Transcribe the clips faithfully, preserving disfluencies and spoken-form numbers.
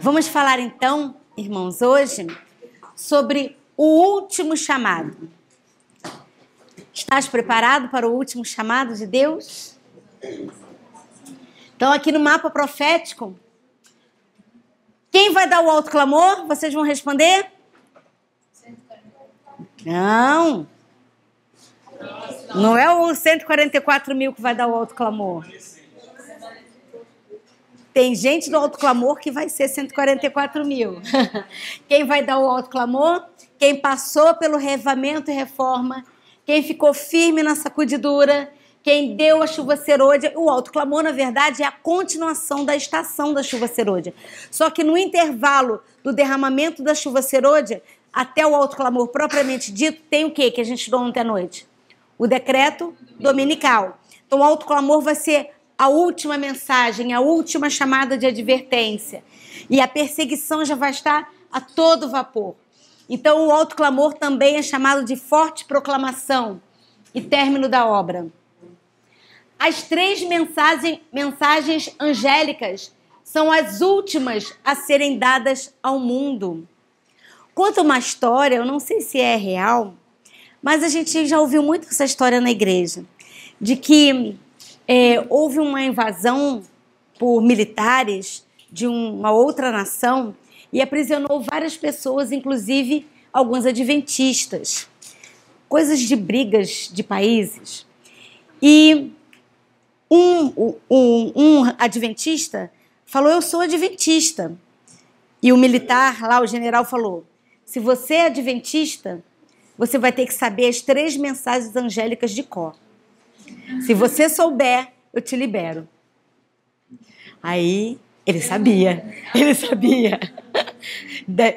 Vamos falar então, irmãos, hoje sobre o último chamado. Estás preparado para o último chamado de Deus? Então aqui no mapa profético, quem vai dar o alto clamor? Vocês vão responder? Não. Não é o cento e quarenta e quatro mil que vai dar o alto clamor. Tem gente do alto clamor que vai ser cento e quarenta e quatro mil. Quem vai dar o alto clamor? Quem passou pelo reavivamento e reforma. Quem ficou firme na sacudidura. Quem deu a chuva serôdia. O alto clamor, na verdade, é a continuação da estação da chuva serôdia. Só que no intervalo do derramamento da chuva serôdia, até o alto clamor propriamente dito, tem o quê que a gente estudou ontem à noite? O decreto dominical. Então o alto clamor vai ser a última mensagem, a última chamada de advertência. E a perseguição já vai estar a todo vapor. Então o alto clamor também é chamado de forte proclamação e término da obra. As três mensagem, mensagens angélicas são as últimas a serem dadas ao mundo. Conta uma história, eu não sei se é real, mas a gente já ouviu muito essa história na igreja, de que É, houve uma invasão por militares de uma outra nação e aprisionou várias pessoas, inclusive alguns adventistas. Coisas de brigas de países. E um, um, um adventista falou, eu sou adventista. E o militar lá, o general, falou, se você é adventista, você vai ter que saber as três mensagens angélicas de cor. Se você souber, eu te libero. Aí, ele sabia. Ele sabia.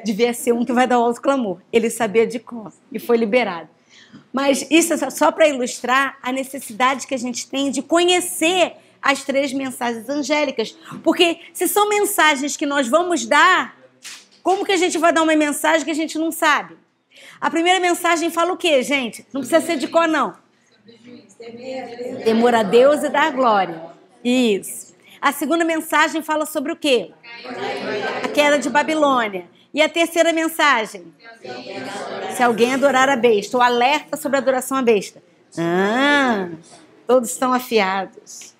Devia ser um que vai dar o alto clamor. Ele sabia de cor e foi liberado. Mas isso é só para ilustrar a necessidade que a gente tem de conhecer as três mensagens angélicas. Porque se são mensagens que nós vamos dar, como que a gente vai dar uma mensagem que a gente não sabe? A primeira mensagem fala o quê, gente? Não precisa ser de cor, não. Temor a Deus e dar a glória. Isso. A segunda mensagem fala sobre o quê? A queda de Babilônia. E a terceira mensagem? Se alguém adorar a besta. Ou alerta sobre a adoração à besta. Ah, todos estão afiados.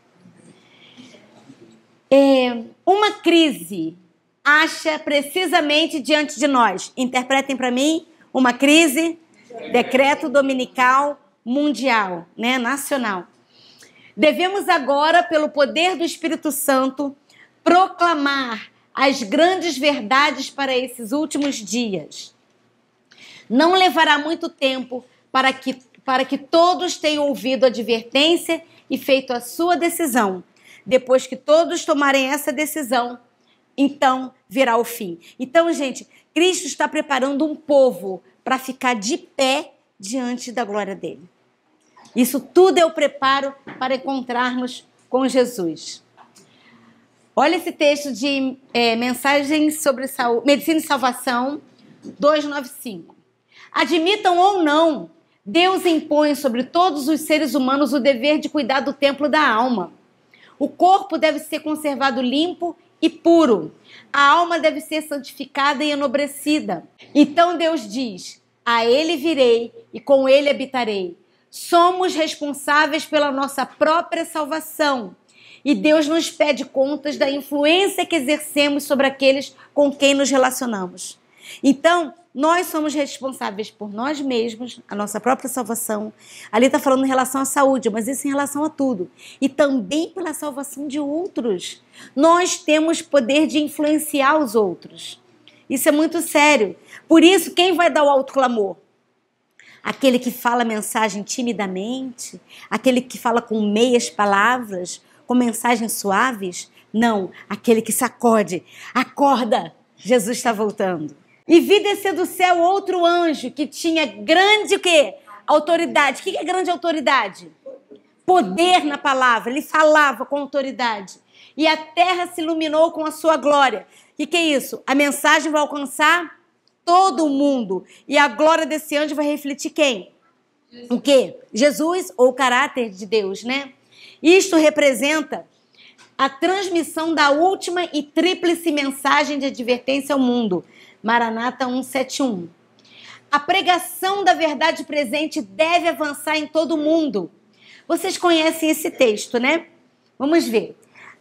É, uma crise acha precisamente diante de nós. Interpretem para mim. Uma crise, decreto dominical, mundial, né, nacional. Devemos agora, pelo poder do Espírito Santo, proclamar as grandes verdades para esses últimos dias. Não levará muito tempo para que, para que todos tenham ouvido a advertência e feito a sua decisão. Depois que todos tomarem essa decisão, então virá o fim. Então, gente, Cristo está preparando um povo para ficar de pé diante da glória dele. Isso tudo é o preparo para encontrarmos com Jesus. Olha esse texto de é, Mensagens sobre Saúde, Medicina e Salvação, dois nove cinco. Admitam ou não, Deus impõe sobre todos os seres humanos o dever de cuidar do templo da alma. O corpo deve ser conservado limpo e puro. A alma deve ser santificada e enobrecida. Então Deus diz, a ele virei e com ele habitarei. Somos responsáveis pela nossa própria salvação. E Deus nos pede contas da influência que exercemos sobre aqueles com quem nos relacionamos. Então, nós somos responsáveis por nós mesmos, a nossa própria salvação. Ali está falando em relação à saúde, mas isso em relação a tudo. E também pela salvação de outros. Nós temos poder de influenciar os outros. Isso é muito sério. Por isso, quem vai dar o alto clamor? Aquele que fala mensagem timidamente? Aquele que fala com meias palavras? Com mensagens suaves? Não, aquele que sacode. Acorda, Jesus está voltando. E vi descer do céu outro anjo que tinha grande o quê? Autoridade. O que é grande autoridade? Poder na palavra. Ele falava com autoridade. E a terra se iluminou com a sua glória. E que é isso? A mensagem vai alcançar todo mundo. E a glória desse anjo vai refletir quem? Jesus. O quê? Jesus ou o caráter de Deus, né? Isto representa a transmissão da última e tríplice mensagem de advertência ao mundo, Maranata um sete um. A pregação da verdade presente deve avançar em todo o mundo. Vocês conhecem esse texto, né? Vamos ver.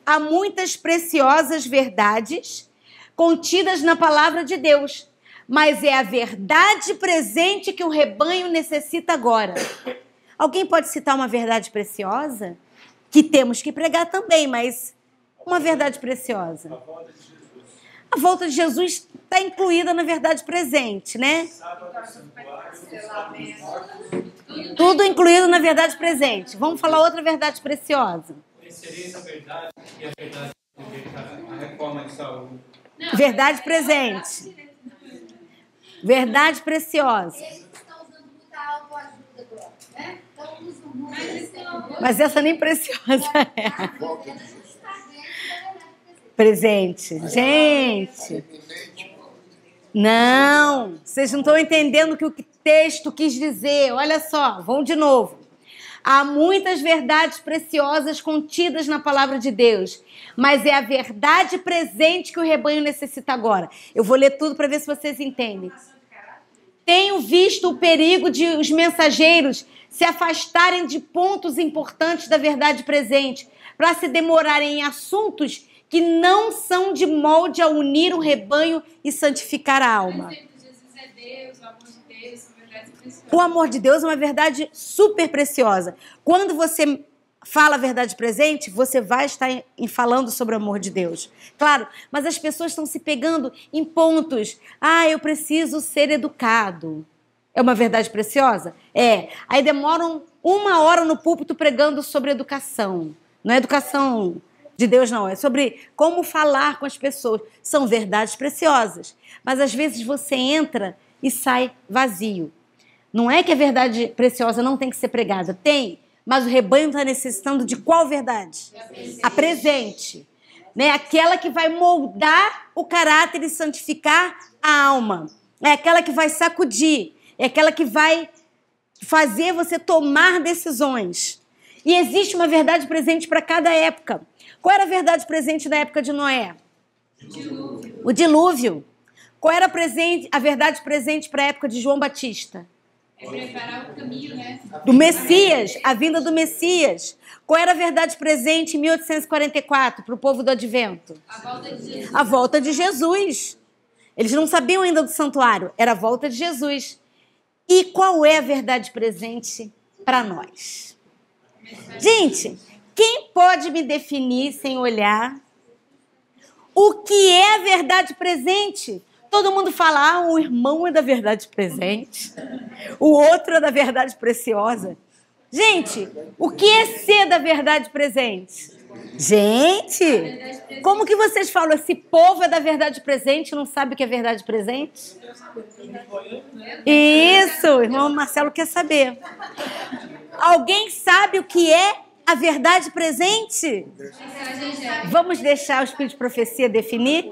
Há muitas preciosas verdades contidas na palavra de Deus, mas é a verdade presente que o rebanho necessita agora. Alguém pode citar uma verdade preciosa? Que temos que pregar também, mas uma verdade preciosa. A volta de Jesus. A volta de Jesus está incluída na verdade presente, né? Tudo incluído na verdade presente. Vamos falar outra verdade preciosa. Verdade presente. Verdade preciosa. Mas essa nem preciosa é. Presente. Gente. Não. Vocês não estão entendendo o que o texto quis dizer. Olha só. Vamos de novo. Há muitas verdades preciosas contidas na palavra de Deus, mas é a verdade presente que o rebanho necessita agora. Eu vou ler tudo para ver se vocês entendem. Tenho visto o perigo de os mensageiros se afastarem de pontos importantes da verdade presente, para se demorarem em assuntos que não são de molde a unir o rebanho e santificar a alma. O amor de Deus é uma verdade super preciosa. Quando você fala a verdade presente, você vai estar em, em falando sobre o amor de Deus. Claro, mas as pessoas estão se pegando em pontos. Ah, eu preciso ser educado. É uma verdade preciosa? É. Aí demoram uma hora no púlpito pregando sobre educação. Não é educação de Deus, não. É sobre como falar com as pessoas. São verdades preciosas. Mas às vezes você entra e sai vazio. Não é que a verdade preciosa não tem que ser pregada. Tem, mas o rebanho está necessitando de qual verdade? A presente. A presente, né? Aquela que vai moldar o caráter e santificar a alma. É aquela que vai sacudir. É aquela que vai fazer você tomar decisões. E existe uma verdade presente para cada época. Qual era a verdade presente na época de Noé? O dilúvio. O dilúvio. Qual era a, presente, a verdade presente para a época de João Batista? É preparar o caminho, né? Do Messias, a vinda do Messias. Qual era a verdade presente em mil oitocentos e quarenta e quatro para o povo do Advento? A volta de Jesus. A volta de Jesus. Eles não sabiam ainda do santuário. Era a volta de Jesus. E qual é a verdade presente para nós? Gente, quem pode me definir sem olhar o que é a verdade presente? Todo mundo fala, ah, o irmão é da verdade presente, o outro é da verdade preciosa. Gente, o que é ser da verdade presente? Gente, como que vocês falam, esse povo é da verdade presente, não sabe o que é verdade presente? Isso, o irmão Marcelo quer saber. Alguém sabe o que é a verdade presente? Vamos deixar o Espírito de Profecia definir?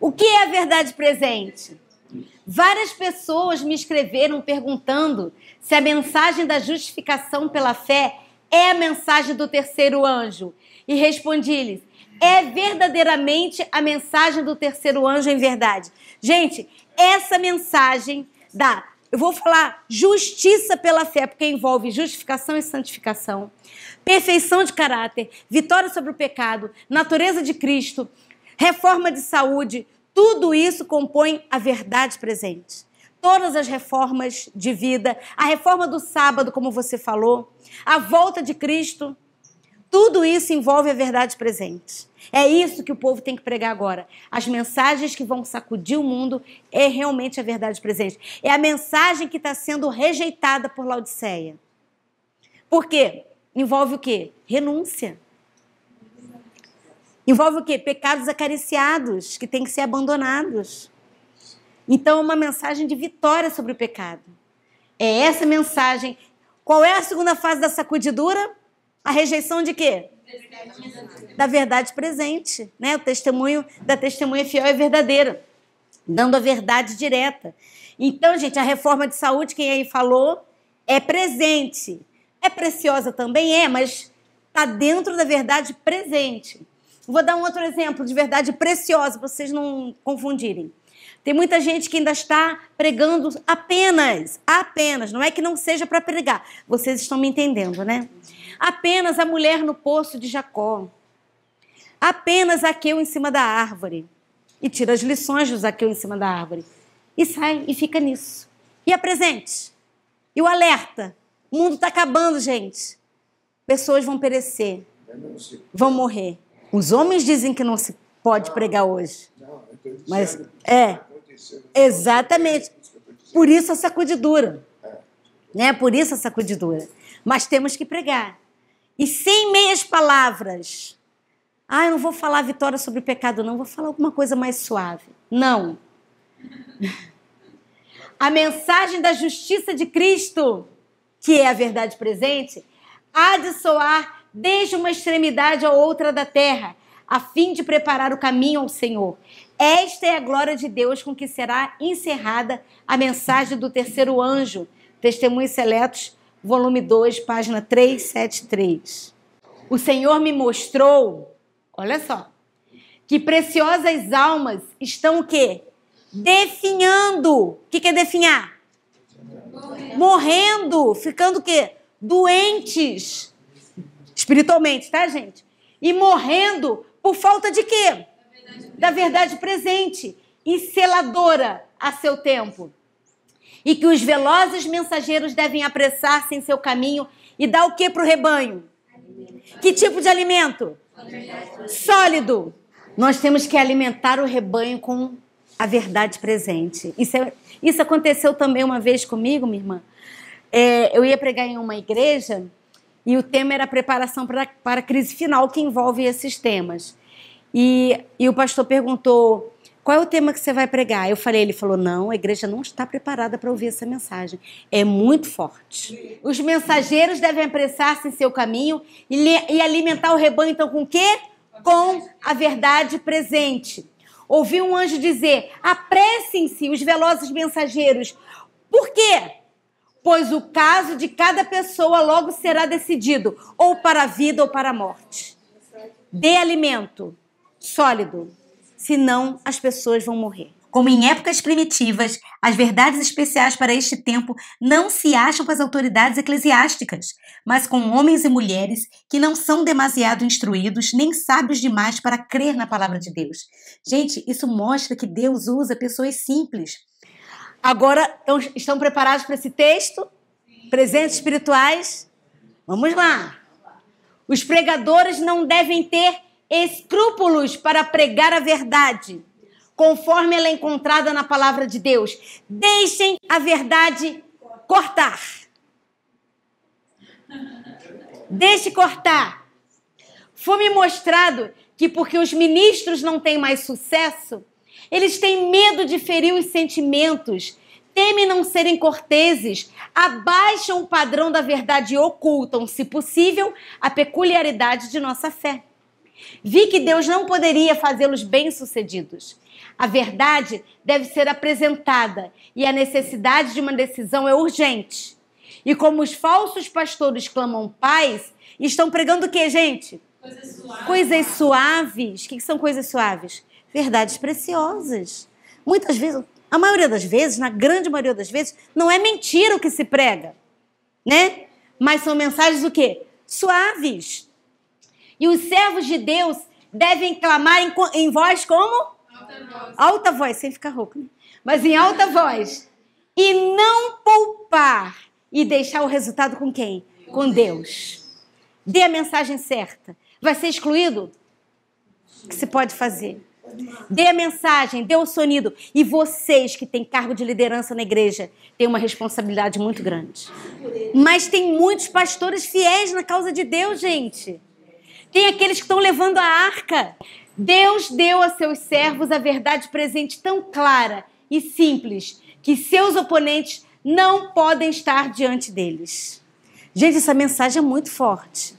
O que é a verdade presente? Várias pessoas me escreveram perguntando se a mensagem da justificação pela fé é a mensagem do terceiro anjo. E respondi-lhes, é verdadeiramente a mensagem do terceiro anjo em verdade. Gente, essa mensagem da, eu vou falar justiça pela fé, porque envolve justificação e santificação, perfeição de caráter, vitória sobre o pecado, natureza de Cristo, reforma de saúde, tudo isso compõe a verdade presente. Todas as reformas de vida, a reforma do sábado, como você falou, a volta de Cristo, tudo isso envolve a verdade presente. É isso que o povo tem que pregar agora. As mensagens que vão sacudir o mundo é realmente a verdade presente. É a mensagem que está sendo rejeitada por Laodiceia. Por quê? Envolve o quê? Renúncia. Envolve o quê? Pecados acariciados, que têm que ser abandonados. Então, é uma mensagem de vitória sobre o pecado. É essa mensagem. Qual é a segunda fase da sacudidura? A rejeição de quê? Da verdade presente, né? O testemunho da testemunha fiel é verdadeira, dando a verdade direta. Então, gente, a reforma de saúde, quem aí falou, é presente. É preciosa também, é, mas está dentro da verdade presente. Vou dar um outro exemplo de verdade preciosa, para vocês não confundirem. Tem muita gente que ainda está pregando apenas, apenas, não é que não seja para pregar. Vocês estão me entendendo, né? Apenas a mulher no poço de Jacó. Apenas Zaqueu em cima da árvore. E tira as lições do Zaqueu em cima da árvore. E sai e fica nisso. E apresente. E o alerta. O mundo está acabando, gente. Pessoas vão perecer. Vão morrer. Os homens dizem que não se pode pregar hoje. Não, eu estou dizendo. Mas é. Exatamente. Por isso a sacudidura. Né? Por isso a sacudidura. Mas temos que pregar. E sem meias palavras. Ah, eu não vou falar vitória sobre o pecado, não. Vou falar alguma coisa mais suave. Não. A mensagem da justiça de Cristo, que é a verdade presente, há de soar desde uma extremidade à outra da terra, a fim de preparar o caminho ao Senhor. Esta é a glória de Deus com que será encerrada a mensagem do terceiro anjo. Testemunhos Seletos, volume dois, página trezentos e setenta e três. O Senhor me mostrou... Olha só, que preciosas almas estão o quê? Definhando. O que, que é definhar? Morrendo. Morrendo. Ficando o quê? Doentes. Espiritualmente, tá, gente? E morrendo por falta de quê? Da verdade, da verdade presente e seladora a seu tempo. E que os velozes mensageiros devem apressar-se em seu caminho e dar o quê para o rebanho? Alimento. Que tipo de alimento? Sólido. Nós temos que alimentar o rebanho com a verdade presente. Isso, é, isso aconteceu também uma vez comigo, minha irmã. É, eu ia pregar em uma igreja e o tema era preparação pra, para a crise final, que envolve esses temas. E, e o pastor perguntou, qual é o tema que você vai pregar? Eu falei, ele falou, não, a igreja não está preparada para ouvir essa mensagem. É muito forte. Os mensageiros devem apressar-se em seu caminho e, e alimentar o rebanho, então, com o quê? Com a verdade presente. Ouvi um anjo dizer, apressem-se os velozes mensageiros. Por quê? Pois o caso de cada pessoa logo será decidido, ou para a vida ou para a morte. Dê alimento sólido. Senão, as pessoas vão morrer. Como em épocas primitivas, as verdades especiais para este tempo não se acham com as autoridades eclesiásticas, mas com homens e mulheres que não são demasiado instruídos nem sábios demais para crer na palavra de Deus. Gente, isso mostra que Deus usa pessoas simples. Agora, estão preparados para esse texto? Presentes espirituais? Vamos lá. Os pregadores não devem ter escrúpulos para pregar a verdade, conforme ela é encontrada na palavra de Deus. Deixem a verdade cortar. Deixe cortar. Foi-me mostrado que porque os ministros não têm mais sucesso, eles têm medo de ferir os sentimentos, temem não serem corteses, abaixam o padrão da verdade e ocultam, se possível, a peculiaridade de nossa fé. Vi que Deus não poderia fazê-los bem-sucedidos. A verdade deve ser apresentada e a necessidade de uma decisão é urgente. E como os falsos pastores clamam paz, estão pregando o que, gente? Coisas suaves. Coisas suaves. O que são coisas suaves? Verdades preciosas. Muitas vezes, a maioria das vezes, na grande maioria das vezes, não é mentira o que se prega, né? Mas são mensagens o quê? Suaves. E os servos de Deus devem clamar em, em voz como? Alta voz. Alta voz, sem ficar rouco, né? Mas em alta voz. E não poupar. E deixar o resultado com quem? Com Deus. Dê a mensagem certa. Vai ser excluído? O que se pode fazer? Dê a mensagem, dê o sonido. E vocês que têm cargo de liderança na igreja têm uma responsabilidade muito grande. Mas tem muitos pastores fiéis na causa de Deus, gente. Tem aqueles que estão levando a arca. Deus deu a seus servos a verdade presente tão clara e simples que seus oponentes não podem estar diante deles. Gente, essa mensagem é muito forte.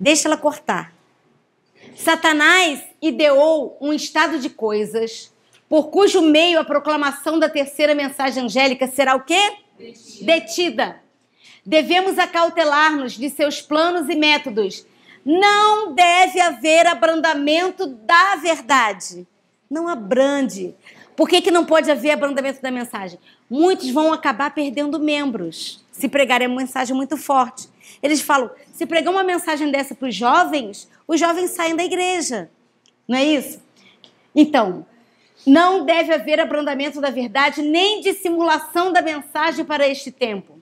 Deixa ela cortar. Satanás ideou um estado de coisas por cujo meio a proclamação da terceira mensagem angélica será o quê? Detida. Detida. Devemos acautelar-nos de seus planos e métodos, Não deve haver abrandamento da verdade. Não abrande. Por que que não pode haver abrandamento da mensagem? Muitos vão acabar perdendo membros se pregarem uma mensagem muito forte. Eles falam, se pregar uma mensagem dessa para os jovens, os jovens saem da igreja. Não é isso? Então, não deve haver abrandamento da verdade nem dissimulação da mensagem para este tempo.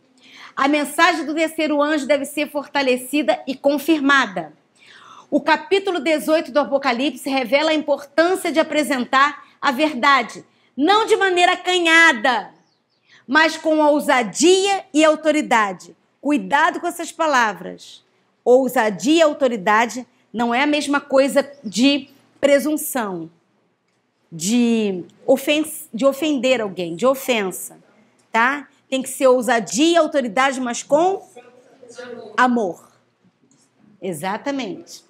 A mensagem do terceiro anjo deve ser fortalecida e confirmada. O capítulo dezoito do Apocalipse revela a importância de apresentar a verdade, não de maneira acanhada, mas com ousadia e autoridade. Cuidado com essas palavras. Ousadia e autoridade não é a mesma coisa de presunção, de, ofen de ofender alguém, de ofensa, tá? Tem que ser ousadia e autoridade, mas com amor. Exatamente.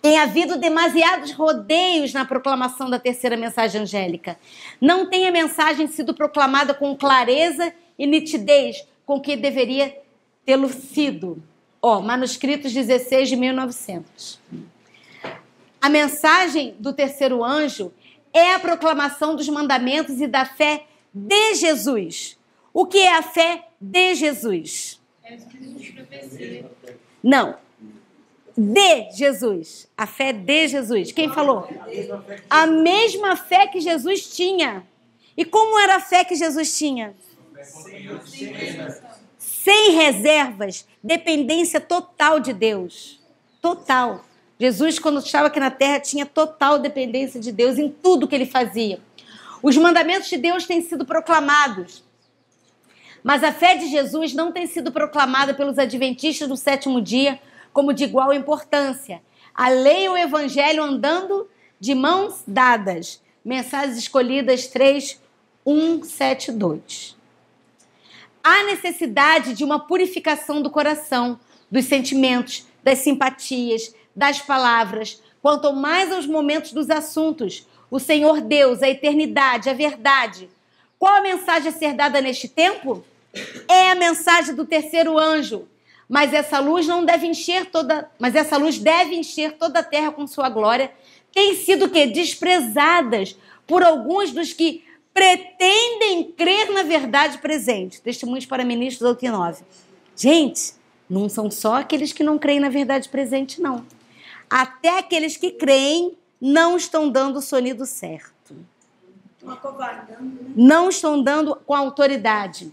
Tem havido demasiados rodeios na proclamação da terceira mensagem angélica. Não tem a mensagem sido proclamada com clareza e nitidez com que deveria tê-lo sido. Ó, Manuscritos dezesseis de mil e novecentos. A mensagem do terceiro anjo é a proclamação dos mandamentos e da fé de Jesus. O que é a fé de Jesus? É o espírito de profecia. Não. De Jesus. A fé de Jesus. Quem falou? A mesma fé que Jesus tinha. E como era a fé que Jesus tinha? Sem reservas. Sem reservas. Dependência total de Deus. Total. Jesus, quando estava aqui na terra, tinha total dependência de Deus em tudo que ele fazia. Os mandamentos de Deus têm sido proclamados. Mas a fé de Jesus não tem sido proclamada pelos adventistas do sétimo dia como de igual importância. A lei e o evangelho andando de mãos dadas. Mensagens escolhidas três, um, sete, dois. Há necessidade de uma purificação do coração, dos sentimentos, das simpatias, das palavras, quanto mais aos momentos dos assuntos. O Senhor Deus, a eternidade, a verdade. Qual a mensagem a ser dada neste tempo? É a mensagem do terceiro anjo. Mas essa luz não deve encher toda, mas essa luz deve encher toda a terra com sua glória. Tem sido o quê? Desprezadas por alguns dos que pretendem crer na verdade presente. Testemunhos para ministros oito e nove. Gente, não são só aqueles que não creem na verdade presente, não. Até aqueles que creem não estão dando o sonido certo. Não estão dando com autoridade.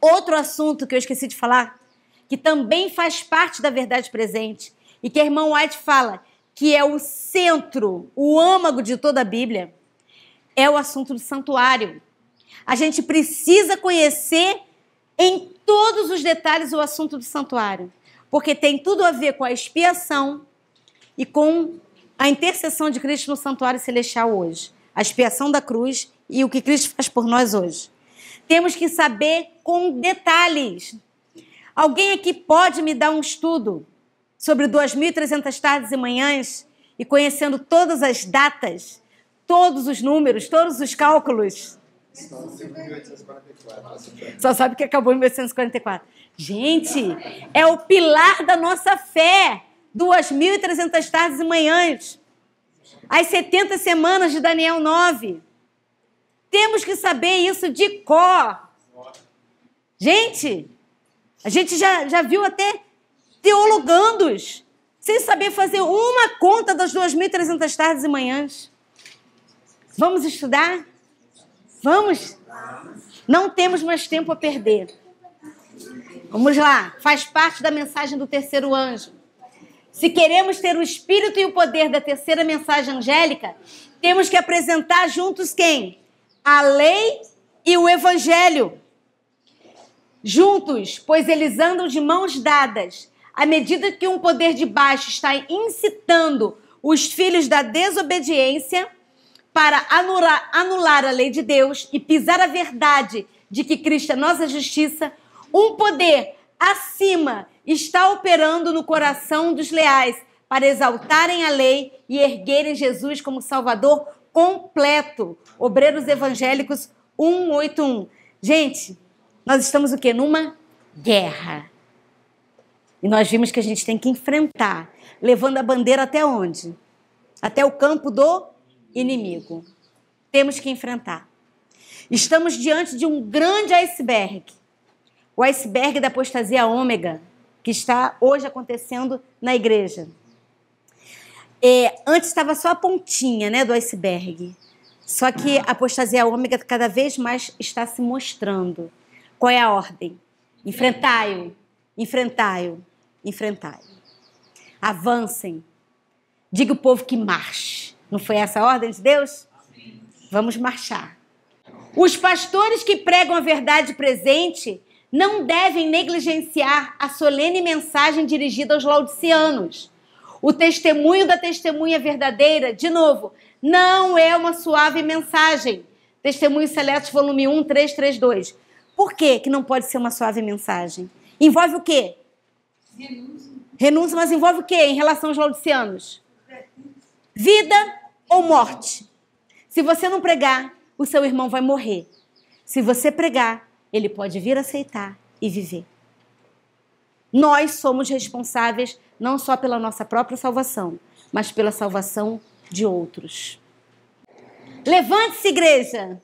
Outro assunto que eu esqueci de falar, que também faz parte da verdade presente, e que a irmã White fala que é o centro, o âmago de toda a Bíblia, é o assunto do santuário. A gente precisa conhecer em todos os detalhes o assunto do santuário, porque tem tudo a ver com a expiação e com a intercessão de Cristo no santuário celestial hoje, a expiação da cruz e o que Cristo faz por nós hoje. Temos que saber com detalhes. Alguém aqui pode me dar um estudo sobre duas mil e trezentas tardes e manhãs e conhecendo todas as datas, todos os números, todos os cálculos? Só sabe que acabou em mil oitocentos e quarenta e quatro. Gente, é o pilar da nossa fé. duas mil e trezentas tardes e manhãs. As setenta semanas de Daniel nove. Temos que saber isso de cor. Gente... A gente já, já viu até teologandos sem saber fazer uma conta das duas mil e trezentas tardes e manhãs. Vamos estudar? Vamos? Não temos mais tempo a perder. Vamos lá. Faz parte da mensagem do terceiro anjo. Se queremos ter o espírito e o poder da terceira mensagem angélica, temos que apresentar juntos quem? A lei e o evangelho. Juntos, pois eles andam de mãos dadas. À medida que um poder de baixo está incitando os filhos da desobediência para anular, anular a lei de Deus e pisar a verdade de que Cristo é nossa justiça, um poder acima está operando no coração dos leais para exaltarem a lei e erguerem Jesus como Salvador completo. Obreiros Evangélicos cento e oitenta e um. Gente... Nós estamos o quê? Numa guerra. E nós vimos que a gente tem que enfrentar, levando a bandeira até onde? Até o campo do inimigo. Temos que enfrentar. Estamos diante de um grande iceberg. O iceberg da apostasia ômega, que está hoje acontecendo na igreja. É, antes estava só a pontinha, né, do iceberg. Só que a apostasia ômega cada vez mais está se mostrando. Qual é a ordem? Enfrentai-o, enfrentai-o, enfrentai-o. Avancem. Diga o povo que marche. Não foi essa a ordem de Deus? Vamos marchar. Os pastores que pregam a verdade presente não devem negligenciar a solene mensagem dirigida aos laodiceanos. O testemunho da testemunha verdadeira, de novo, não é uma suave mensagem. Testemunhos Seletos, volume um, trezentos e trinta e dois. Por que que não pode ser uma suave mensagem? Envolve o quê? Renúncia. Renúncia, mas envolve o quê em relação aos laodiceanos? Vida ou morte? Se você não pregar, o seu irmão vai morrer. Se você pregar, ele pode vir aceitar e viver. Nós somos responsáveis não só pela nossa própria salvação, mas pela salvação de outros. Levante-se, igreja!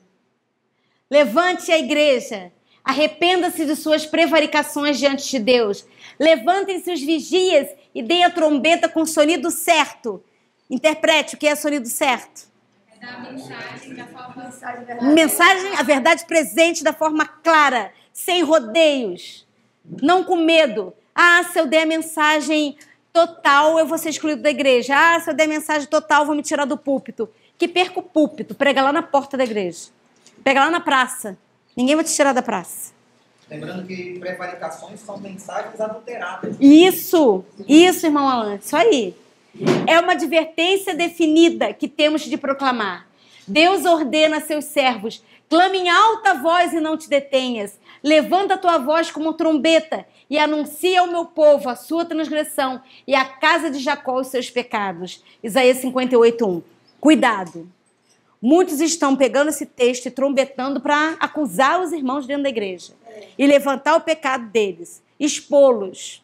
Levante a igreja! Arrependa-se de suas prevaricações diante de Deus. Levantem-se os vigias e deem a trombeta com o sonido certo. Interprete o que é sonido certo. É dar a mensagem da forma... mensagem, a mensagem, a verdade presente da forma clara, sem rodeios, não com medo. Ah, se eu der a mensagem total, eu vou ser excluído da igreja. Ah, se eu der a mensagem total, vou me tirar do púlpito. Que perca o púlpito, prega lá na porta da igreja. Pega lá na praça. Ninguém vai te tirar da praça. Lembrando que prevaricações são mensagens adulteradas. Isso, isso, irmão Alan, isso aí. É uma advertência definida que temos de proclamar. Deus ordena a seus servos, clama em alta voz e não te detenhas. Levanta a tua voz como trombeta e anuncia ao meu povo a sua transgressão e à casa de Jacó os seus pecados. Isaías cinquenta e oito, um. Cuidado. Muitos estão pegando esse texto e trombetando para acusar os irmãos dentro da igreja e levantar o pecado deles, expô-los.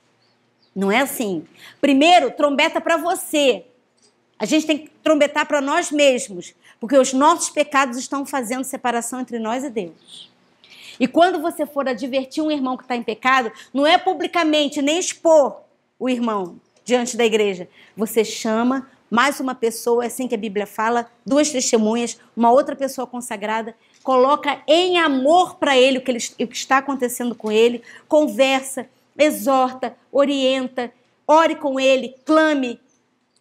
Não é assim. Primeiro, trombeta para você. A gente tem que trombetar para nós mesmos, porque os nossos pecados estão fazendo separação entre nós e Deus. E quando você for advertir um irmão que está em pecado, não é publicamente nem expor o irmão diante da igreja. Você chama mais uma pessoa, é assim que a Bíblia fala, duas testemunhas, uma outra pessoa consagrada, coloca em amor para ele o que, ele, o que está acontecendo com ele, conversa, exorta, orienta, ore com ele, clame,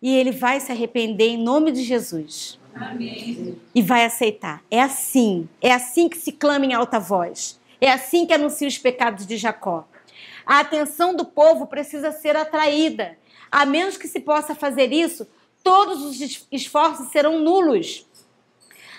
e ele vai se arrepender em nome de Jesus. Amém. E vai aceitar. É assim, é assim que se clama em alta voz, é assim que anuncia os pecados de Jacó. A atenção do povo precisa ser atraída, a menos que se possa fazer isso, todos os esforços serão nulos.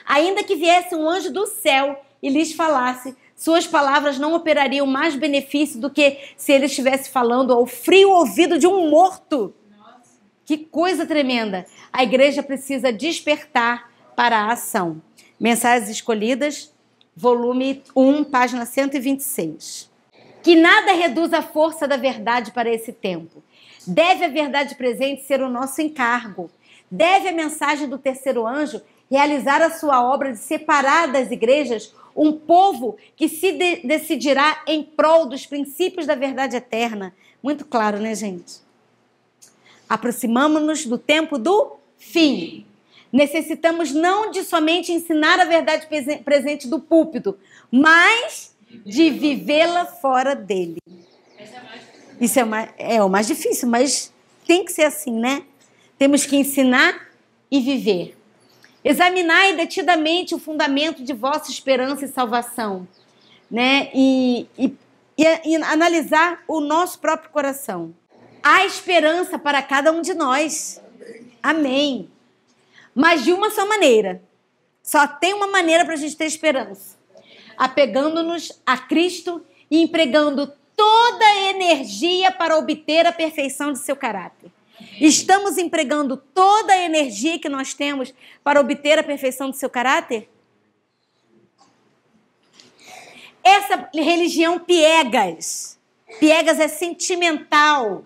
Ainda que viesse um anjo do céu e lhes falasse, suas palavras não operariam mais benefício do que se ele estivesse falando ao frio ouvido de um morto. Nossa. Que coisa tremenda. A igreja precisa despertar para a ação. Mensagens Escolhidas, volume um, página cento e vinte e seis. Que nada reduza a força da verdade para esse tempo. Deve a verdade presente ser o nosso encargo. Deve a mensagem do terceiro anjo realizar a sua obra de separar das igrejas um povo que se de decidirá em prol dos princípios da verdade eterna. Muito claro, né, gente? Aproximamo-nos do tempo do fim. Necessitamos não de somente ensinar a verdade presente do púlpito, mas de vivê-la fora dele. Isso é, mais, é o mais difícil, mas tem que ser assim, né? Temos que ensinar e viver. Examinai detidamente o fundamento de vossa esperança e salvação, né? E, e, e, e analisar o nosso próprio coração. Há esperança para cada um de nós. Amém. Mas de uma só maneira. Só tem uma maneira para a gente ter esperança. Apegando-nos a Cristo e empregando toda a energia para obter a perfeição de seu caráter. Estamos empregando toda a energia que nós temos para obter a perfeição do seu caráter? Essa religião piegas, Piegas é sentimental,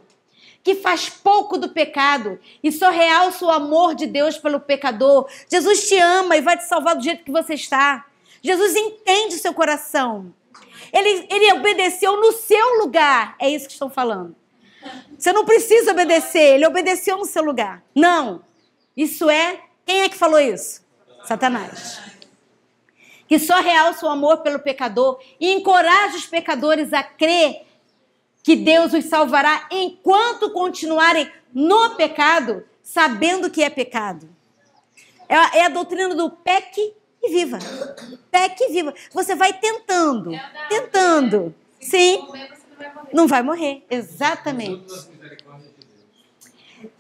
que faz pouco do pecado e só realça o amor de Deus pelo pecador. Jesus te ama e vai te salvar do jeito que você está. Jesus entende o seu coração. Ele, ele obedeceu no seu lugar. É isso que estão falando. Você não precisa obedecer. Ele obedeceu no seu lugar. Não. Isso é... Quem é que falou isso? Satanás. Que só realça o amor pelo pecador e encoraja os pecadores a crer que Deus os salvará enquanto continuarem no pecado, sabendo que é pecado. É a, é a doutrina do peque e viva. Peque e viva. Você vai tentando, tentando. Sim, não vai morrer. Exatamente.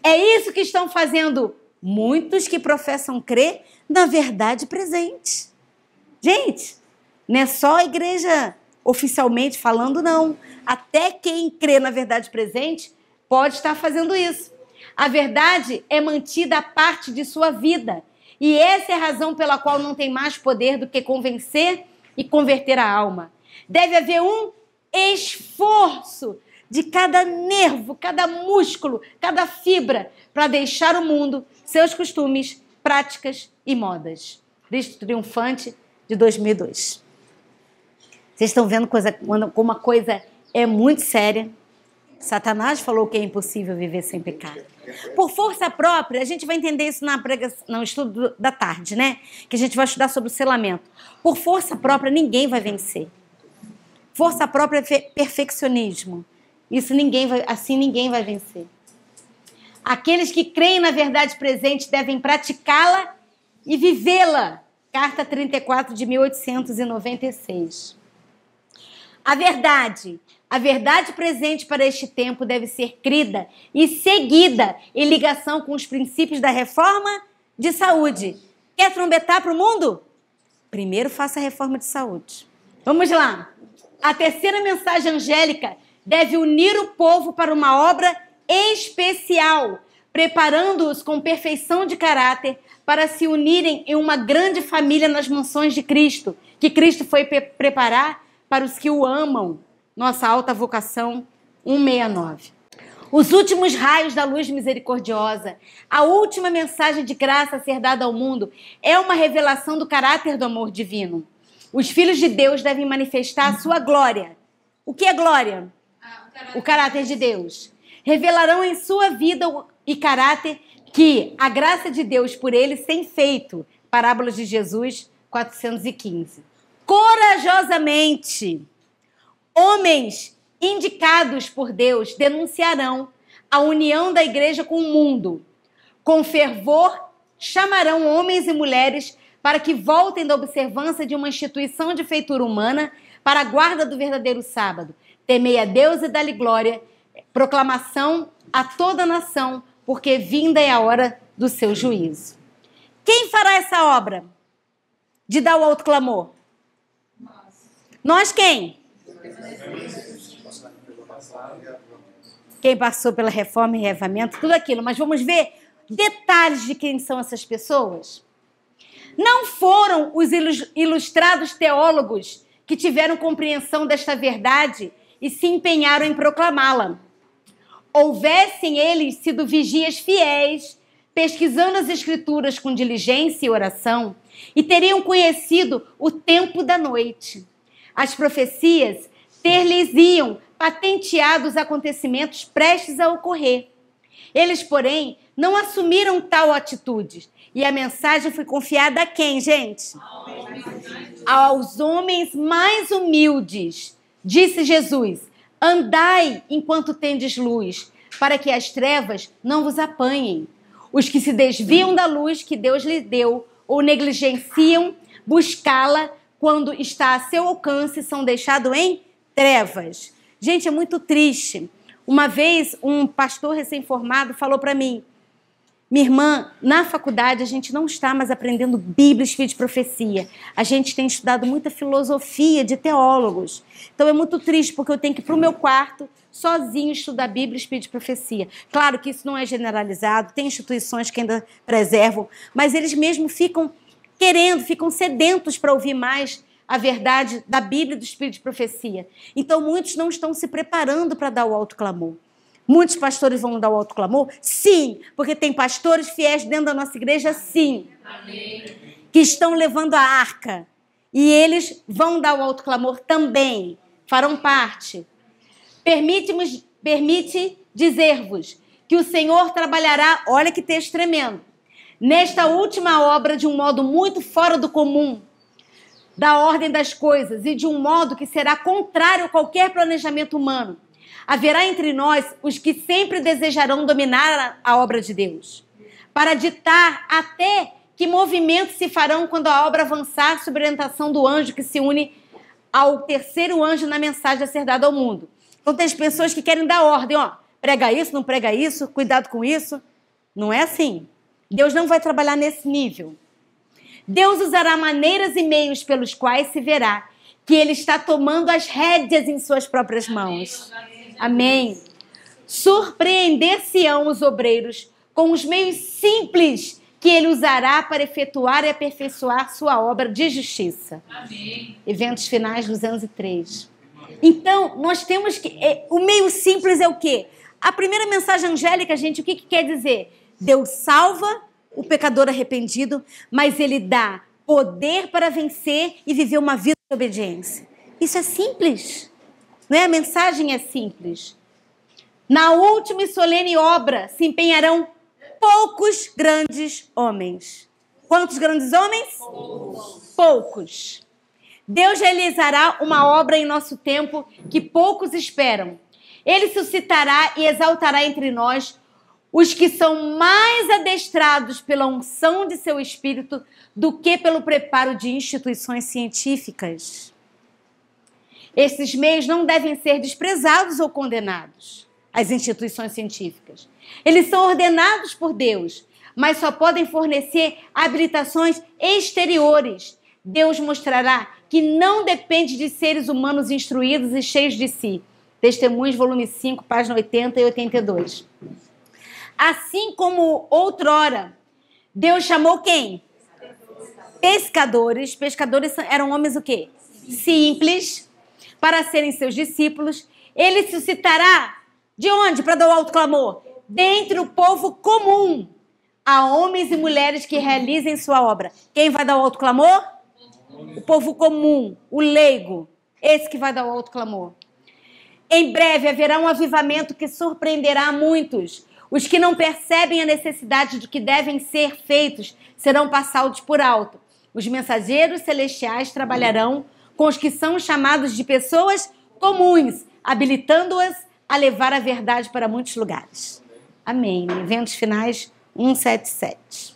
É isso que estão fazendo muitos que professam crer na verdade presente. Gente, não é só a igreja oficialmente falando, não. Até quem crê na verdade presente pode estar fazendo isso. A verdade é mantida a parte de sua vida. E essa é a razão pela qual não tem mais poder do que convencer e converter a alma. Deve haver um esforço de cada nervo, cada músculo, cada fibra para deixar o mundo, seus costumes, práticas e modas. Cristo triunfante de dois mil e dois. Vocês estão vendo coisa, como a coisa é muito séria. Satanás falou que é impossível viver sem pecado. Por força própria, a gente vai entender isso na prega, no estudo da tarde, né? Que a gente vai estudar sobre o selamento. Por força própria, ninguém vai vencer. Força própria é perfeccionismo. Isso ninguém vai, assim ninguém vai vencer. Aqueles que creem na verdade presente devem praticá-la e vivê-la. Carta trinta e quatro de mil oitocentos e noventa e seis. A verdade, a verdade presente para este tempo deve ser crida e seguida em ligação com os princípios da reforma de saúde. Quer trombetar para o mundo? Primeiro faça a reforma de saúde. Vamos lá. A terceira mensagem angélica deve unir o povo para uma obra especial, preparando-os com perfeição de caráter para se unirem em uma grande família nas mansões de Cristo, que Cristo foi preparar para os que o amam, nossa alta vocação cento e sessenta e nove. Os últimos raios da luz misericordiosa, a última mensagem de graça a ser dada ao mundo, é uma revelação do caráter do amor divino. Os filhos de Deus devem manifestar a sua glória. O que é glória? Ah, o caráter. O caráter de Deus. Revelarão em sua vida e caráter que a graça de Deus por eles tem feito. Parábolas de Jesus, quatrocentos e quinze. Corajosamente, homens indicados por Deus denunciarão a união da igreja com o mundo. Com fervor, chamarão homens e mulheres para que voltem da observância de uma instituição de feitura humana para a guarda do verdadeiro sábado. Temei a Deus e dá-lhe glória, proclamação a toda a nação, porque vinda é a hora do seu juízo. Quem fará essa obra de dar o alto clamor? Nós quem? Quem passou pela reforma e reavamento, tudo aquilo. Mas vamos ver detalhes de quem são essas pessoas. Não foram os ilustrados teólogos que tiveram compreensão desta verdade e se empenharam em proclamá-la. Houvessem eles sido vigias fiéis, pesquisando as escrituras com diligência e oração, e teriam conhecido o tempo da noite. As profecias ter-lhes-iam patenteado os acontecimentos prestes a ocorrer. Eles, porém, não assumiram tal atitude. E a mensagem foi confiada a quem, gente? Aos homens mais humildes. Disse Jesus: andai enquanto tendes luz, para que as trevas não vos apanhem. Os que se desviam da luz que Deus lhe deu ou negligenciam buscá-la quando está a seu alcance, são deixados em trevas. Gente, é muito triste. Uma vez, um pastor recém-formado falou para mim: minha irmã, na faculdade a gente não está mais aprendendo Bíblia, Espírito de profecia. A gente tem estudado muita filosofia de teólogos. Então é muito triste, porque eu tenho que ir para o meu quarto sozinho estudar Bíblia, Espírito de profecia. Claro que isso não é generalizado, tem instituições que ainda preservam, mas eles mesmo ficam querendo, ficam sedentos para ouvir mais a verdade da Bíblia e do Espírito de profecia. Então muitos não estão se preparando para dar o alto clamor. Muitos pastores vão dar o alto clamor? Sim, porque tem pastores fiéis dentro da nossa igreja, sim. Amém. Que estão levando a arca. E eles vão dar o alto clamor também. Farão parte. Permite-nos, permite dizer-vos que o Senhor trabalhará, olha que texto tremendo, nesta última obra de um modo muito fora do comum, da ordem das coisas e de um modo que será contrário a qualquer planejamento humano. Haverá entre nós os que sempre desejarão dominar a obra de Deus, para ditar até que movimentos se farão quando a obra avançar sob a orientação do anjo que se une ao terceiro anjo na mensagem a ser dada ao mundo. Então tem as pessoas que querem dar ordem, ó, prega isso, não prega isso, cuidado com isso. Não é assim. Deus não vai trabalhar nesse nível. Deus usará maneiras e meios pelos quais se verá que ele está tomando as rédeas em suas próprias mãos. Amém. Surpreender-se-ão os obreiros com os meios simples que ele usará para efetuar e aperfeiçoar sua obra de justiça. Amém. Eventos finais duzentos e três. Então, nós temos que... É, o meio simples é o quê? A primeira mensagem angélica, gente, o que, que quer dizer? Deus salva o pecador arrependido, mas ele dá poder para vencer e viver uma vida de obediência. Isso é simples. Não é? A mensagem é simples. Na última e solene obra se empenharão poucos grandes homens. Quantos grandes homens? Poucos. Poucos. Deus realizará uma obra em nosso tempo que poucos esperam. Ele suscitará e exaltará entre nós os que são mais adestrados pela unção de seu espírito do que pelo preparo de instituições científicas. Esses meios não devem ser desprezados ou condenados, as instituições científicas. Eles são ordenados por Deus, mas só podem fornecer habilitações exteriores. Deus mostrará que não depende de seres humanos instruídos e cheios de si. Testemunhos, volume cinco, página oitenta e oitenta e dois. Assim como outrora, Deus chamou quem? Pescadores. Pescadores eram homens o quê? Simples. Para serem seus discípulos. Ele suscitará de onde? Para dar o alto clamor. Dentre o povo comum, há homens e mulheres que realizem sua obra. Quem vai dar o alto clamor? O povo comum, o leigo, esse que vai dar o alto clamor. Em breve haverá um avivamento que surpreenderá a muitos. Os que não percebem a necessidade do que devem ser feitos serão passados por alto. Os mensageiros celestiais trabalharão com os que são chamados de pessoas comuns, habilitando-as a levar a verdade para muitos lugares. Amém. Eventos finais cento e setenta e sete.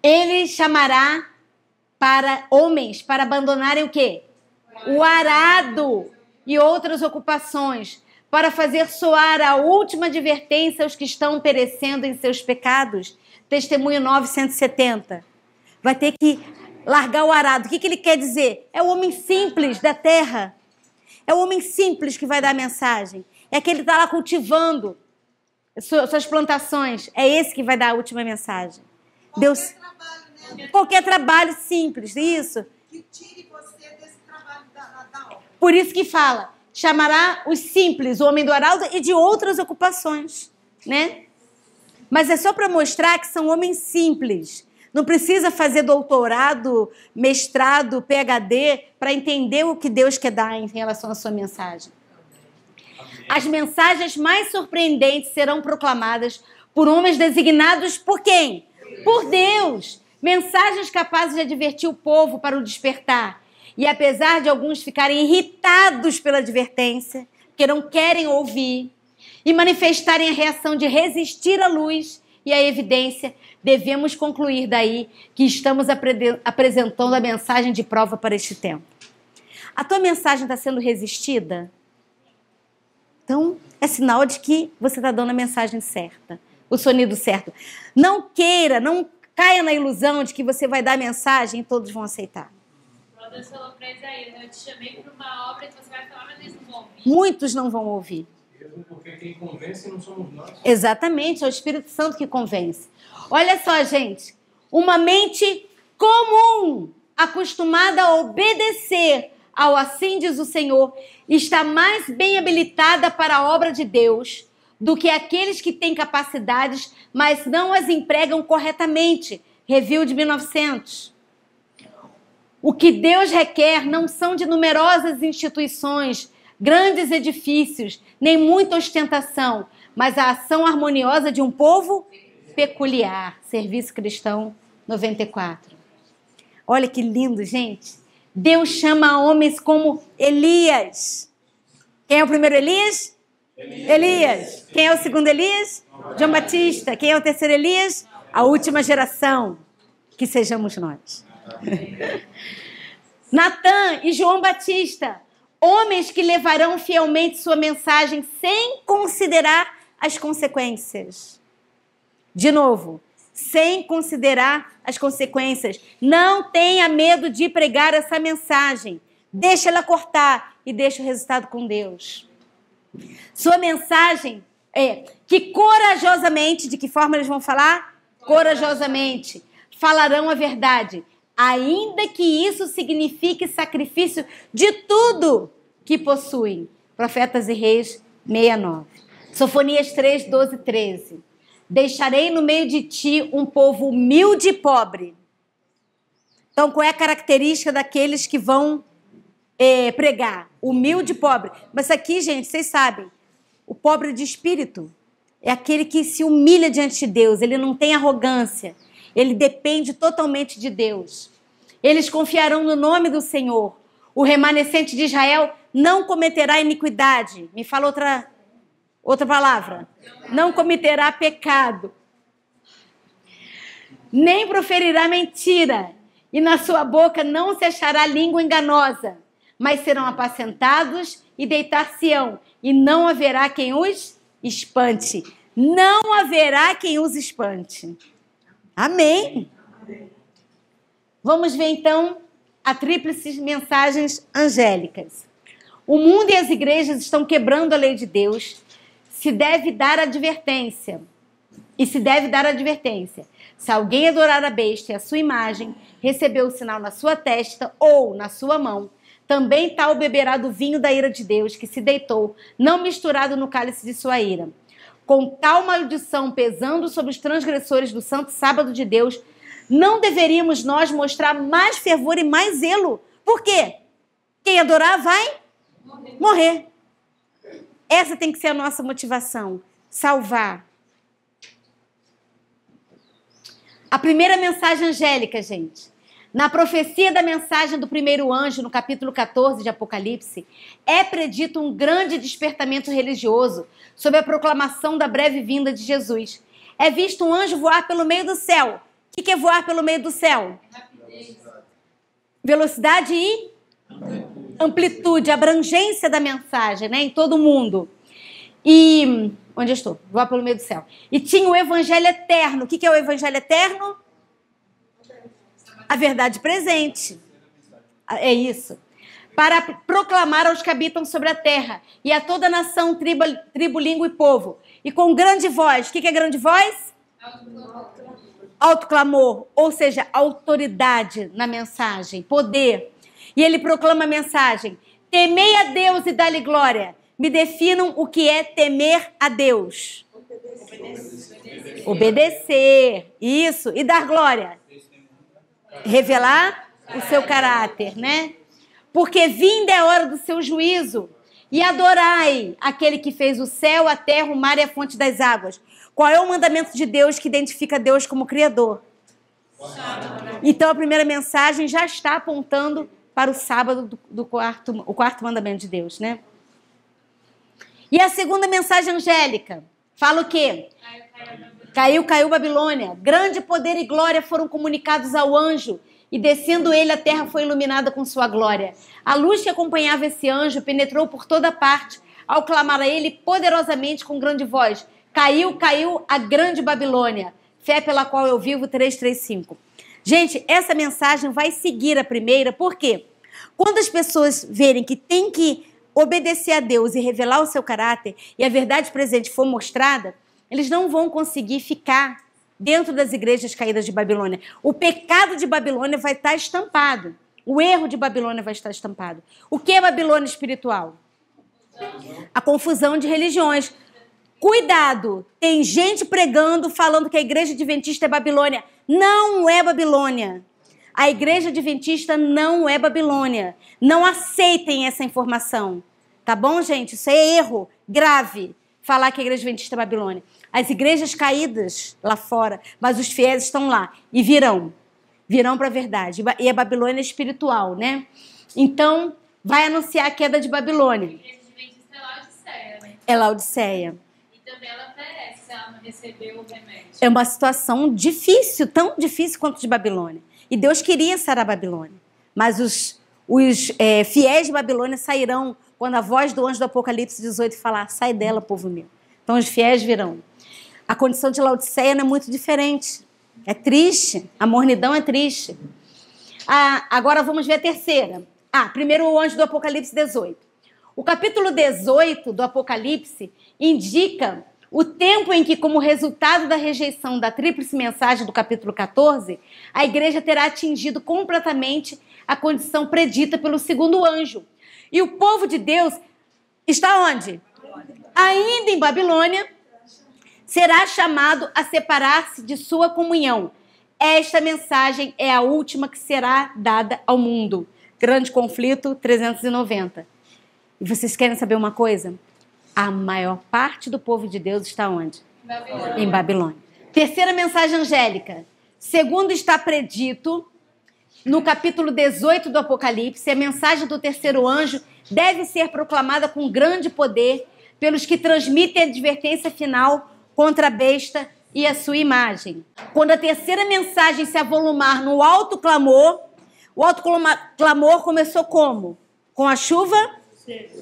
Ele chamará para homens, para abandonarem o quê? O arado e outras ocupações, para fazer soar a última advertência aos que estão perecendo em seus pecados. Testemunho novecentos e setenta. Vai ter que largar o arado. O que, que ele quer dizer? É o homem simples da terra. É o homem simples que vai dar a mensagem. É aquele que está lá cultivando suas plantações. É esse que vai dar a última mensagem. Qualquer Deus... trabalho. Qualquer trabalho simples, isso. Que tire você desse trabalho da, da obra. Por isso que fala, chamará os simples, o homem do arauto e de outras ocupações, né? Mas é só para mostrar que são homens simples. Não precisa fazer doutorado, mestrado, P H D para entender o que Deus quer dar em relação à sua mensagem. Amém. As mensagens mais surpreendentes serão proclamadas por homens designados por quem? Por Deus. Mensagens capazes de advertir o povo para o despertar. E apesar de alguns ficarem irritados pela advertência, porque não querem ouvir, e manifestarem a reação de resistir à luz e à evidência, devemos concluir daí que estamos apre- apresentando a mensagem de prova para este tempo. A tua mensagem está sendo resistida? Então, é sinal de que você está dando a mensagem certa, o sonido certo. Não queira, não caia na ilusão de que você vai dar mensagem e todos vão aceitar. Deus falou para Isaías, eu te chamei para uma obra que você vai falar, mas eles não vão ouvir. Muitos não vão ouvir. Mesmo porque quem convence não somos nós. Exatamente, é o Espírito Santo que convence. Olha só, gente, uma mente comum acostumada a obedecer ao assim diz o Senhor, está mais bem habilitada para a obra de Deus do que aqueles que têm capacidades, mas não as empregam corretamente. Review de mil e novecentos. O que Deus requer não são de numerosas instituições, grandes edifícios, nem muita ostentação, mas a ação harmoniosa de um povo peculiar. Serviço Cristão noventa e quatro. Olha que lindo, gente. Deus chama homens como Elias. Quem é o primeiro Elias? Elias. Elias. Quem é o segundo Elias? João Batista. Quem é o terceiro Elias? A última geração. Que sejamos nós. Natã e João Batista. Homens que levarão fielmente sua mensagem sem considerar as consequências. De novo, sem considerar as consequências. Não tenha medo de pregar essa mensagem. Deixa ela cortar e deixa o resultado com Deus. Sua mensagem é que corajosamente, de que forma eles vão falar? Corajosamente, falarão a verdade, ainda que isso signifique sacrifício de tudo que possuem. Profetas e Reis seis nove. Sofonias três, doze e treze. Deixarei no meio de ti um povo humilde e pobre. Então, qual é a característica daqueles que vão eh, pregar? Humilde e pobre. Mas aqui, gente, vocês sabem, o pobre de espírito é aquele que se humilha diante de Deus. Ele não tem arrogância. Ele depende totalmente de Deus. Eles confiarão no nome do Senhor. O remanescente de Israel não cometerá iniquidade. Me fala outra... Outra palavra, não cometerá pecado, nem proferirá mentira, e na sua boca não se achará língua enganosa, mas serão apacentados e deitar-se-ão, e não haverá quem os espante. Não haverá quem os espante. Amém? Vamos ver então a tríplice mensagens angélicas. O mundo e as igrejas estão quebrando a lei de Deus. Se deve dar advertência. E se deve dar advertência. Se alguém adorar a besta e a sua imagem, receber o sinal na sua testa ou na sua mão, também tal beberá do vinho da ira de Deus que se deitou, não misturado no cálice de sua ira. Com tal maldição pesando sobre os transgressores do santo sábado de Deus, não deveríamos nós mostrar mais fervor e mais zelo? Por quê? Quem adorar vai morrer. morrer. Essa tem que ser a nossa motivação, salvar. A primeira mensagem angélica, gente. Na profecia da mensagem do primeiro anjo, no capítulo quatorze de Apocalipse, é predito um grande despertamento religioso sobre a proclamação da breve vinda de Jesus. É visto um anjo voar pelo meio do céu. O que é voar pelo meio do céu? Rapidez. Velocidade e... amplitude, abrangência da mensagem, né? Em todo o mundo. E... onde eu estou? Vou pelo meio do céu. E tinha o evangelho eterno. O que é o evangelho eterno? A verdade presente. É isso. Para proclamar aos que habitam sobre a terra e a toda nação, tribo, tribo, língua e povo. E com grande voz. O que é grande voz? Alto clamor. Ou seja, autoridade na mensagem. Poder. E ele proclama a mensagem: temei a Deus e dá-lhe glória. Me definam o que é temer a Deus. Obedecer. Obedecer. Isso. E dar glória. Revelar o seu caráter, né? Porque vinda é a hora do seu juízo. E adorai aquele que fez o céu, a terra, o mar e a fonte das águas. Qual é o mandamento de Deus que identifica Deus como Criador? Então a primeira mensagem já está apontando para o sábado do, do quarto, o quarto mandamento de Deus, né? E a segunda mensagem angélica, fala o quê? Caiu, caiu Babilônia. Grande poder e glória foram comunicados ao anjo, e descendo ele, a terra foi iluminada com sua glória. A luz que acompanhava esse anjo penetrou por toda parte, ao clamar a ele poderosamente com grande voz: caiu, caiu a grande Babilônia, fé pela qual eu vivo, três, três, cinco. Gente, essa mensagem vai seguir a primeira, por quê? Quando as pessoas verem que tem que obedecer a Deus e revelar o seu caráter, e a verdade presente for mostrada, eles não vão conseguir ficar dentro das igrejas caídas de Babilônia. O pecado de Babilônia vai estar estampado. O erro de Babilônia vai estar estampado. O que é Babilônia espiritual? A confusão de religiões. Cuidado, tem gente pregando, falando que a igreja adventista é Babilônia. Não é Babilônia. A igreja adventista não é Babilônia. Não aceitem essa informação. Tá bom, gente? Isso é erro grave, falar que a igreja adventista é Babilônia. As igrejas caídas lá fora, mas os fiéis estão lá e virão. Virão para a verdade. E a Babilônia é espiritual, né? Então, vai anunciar a queda de Babilônia. A igreja adventista é Laodiceia, né? É Laodiceia. Também ela perece se ela não receber o remédio. É uma situação difícil, tão difícil quanto de Babilônia. E Deus queria sarar a Babilônia. Mas os, os é, fiéis de Babilônia sairão quando a voz do anjo do Apocalipse dezoito falar: sai dela, povo meu. Então os fiéis virão. A condição de Laodiceia não é muito diferente. É triste. A mornidão é triste. Ah, agora vamos ver a terceira. Ah, primeiro o anjo do Apocalipse dezoito. O capítulo dezoito do Apocalipse indica o tempo em que, como resultado da rejeição da tríplice mensagem do capítulo quatorze, a igreja terá atingido completamente a condição predita pelo segundo anjo. E o povo de Deus está onde? Ainda em Babilônia, será chamado a separar-se de sua comunhão. Esta mensagem é a última que será dada ao mundo. Grande conflito, trezentos e noventa. E vocês querem saber uma coisa? A maior parte do povo de Deus está onde? Babilônia. Em Babilônia. Terceira mensagem angélica. Segundo está predito, no capítulo dezoito do Apocalipse, a mensagem do terceiro anjo deve ser proclamada com grande poder pelos que transmitem a advertência final contra a besta e a sua imagem. Quando a terceira mensagem se avolumar no alto clamor, o alto clamor começou como? Com a chuva?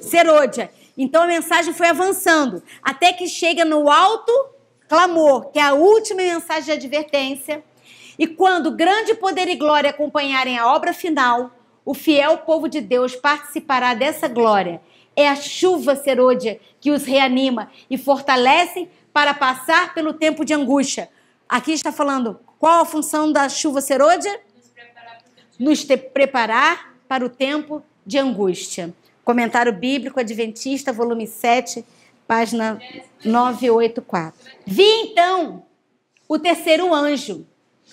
Serôdia. Então a mensagem foi avançando, até que chega no alto clamor, que é a última mensagem de advertência. E quando grande poder e glória acompanharem a obra final, o fiel povo de Deus participará dessa glória. É a chuva serôdia que os reanima e fortalece para passar pelo tempo de angústia. Aqui está falando qual a função da chuva serôdia? Nos preparar para o tempo de angústia. Comentário Bíblico Adventista, volume sete, página novecentos e oitenta e quatro. Vi então o terceiro anjo.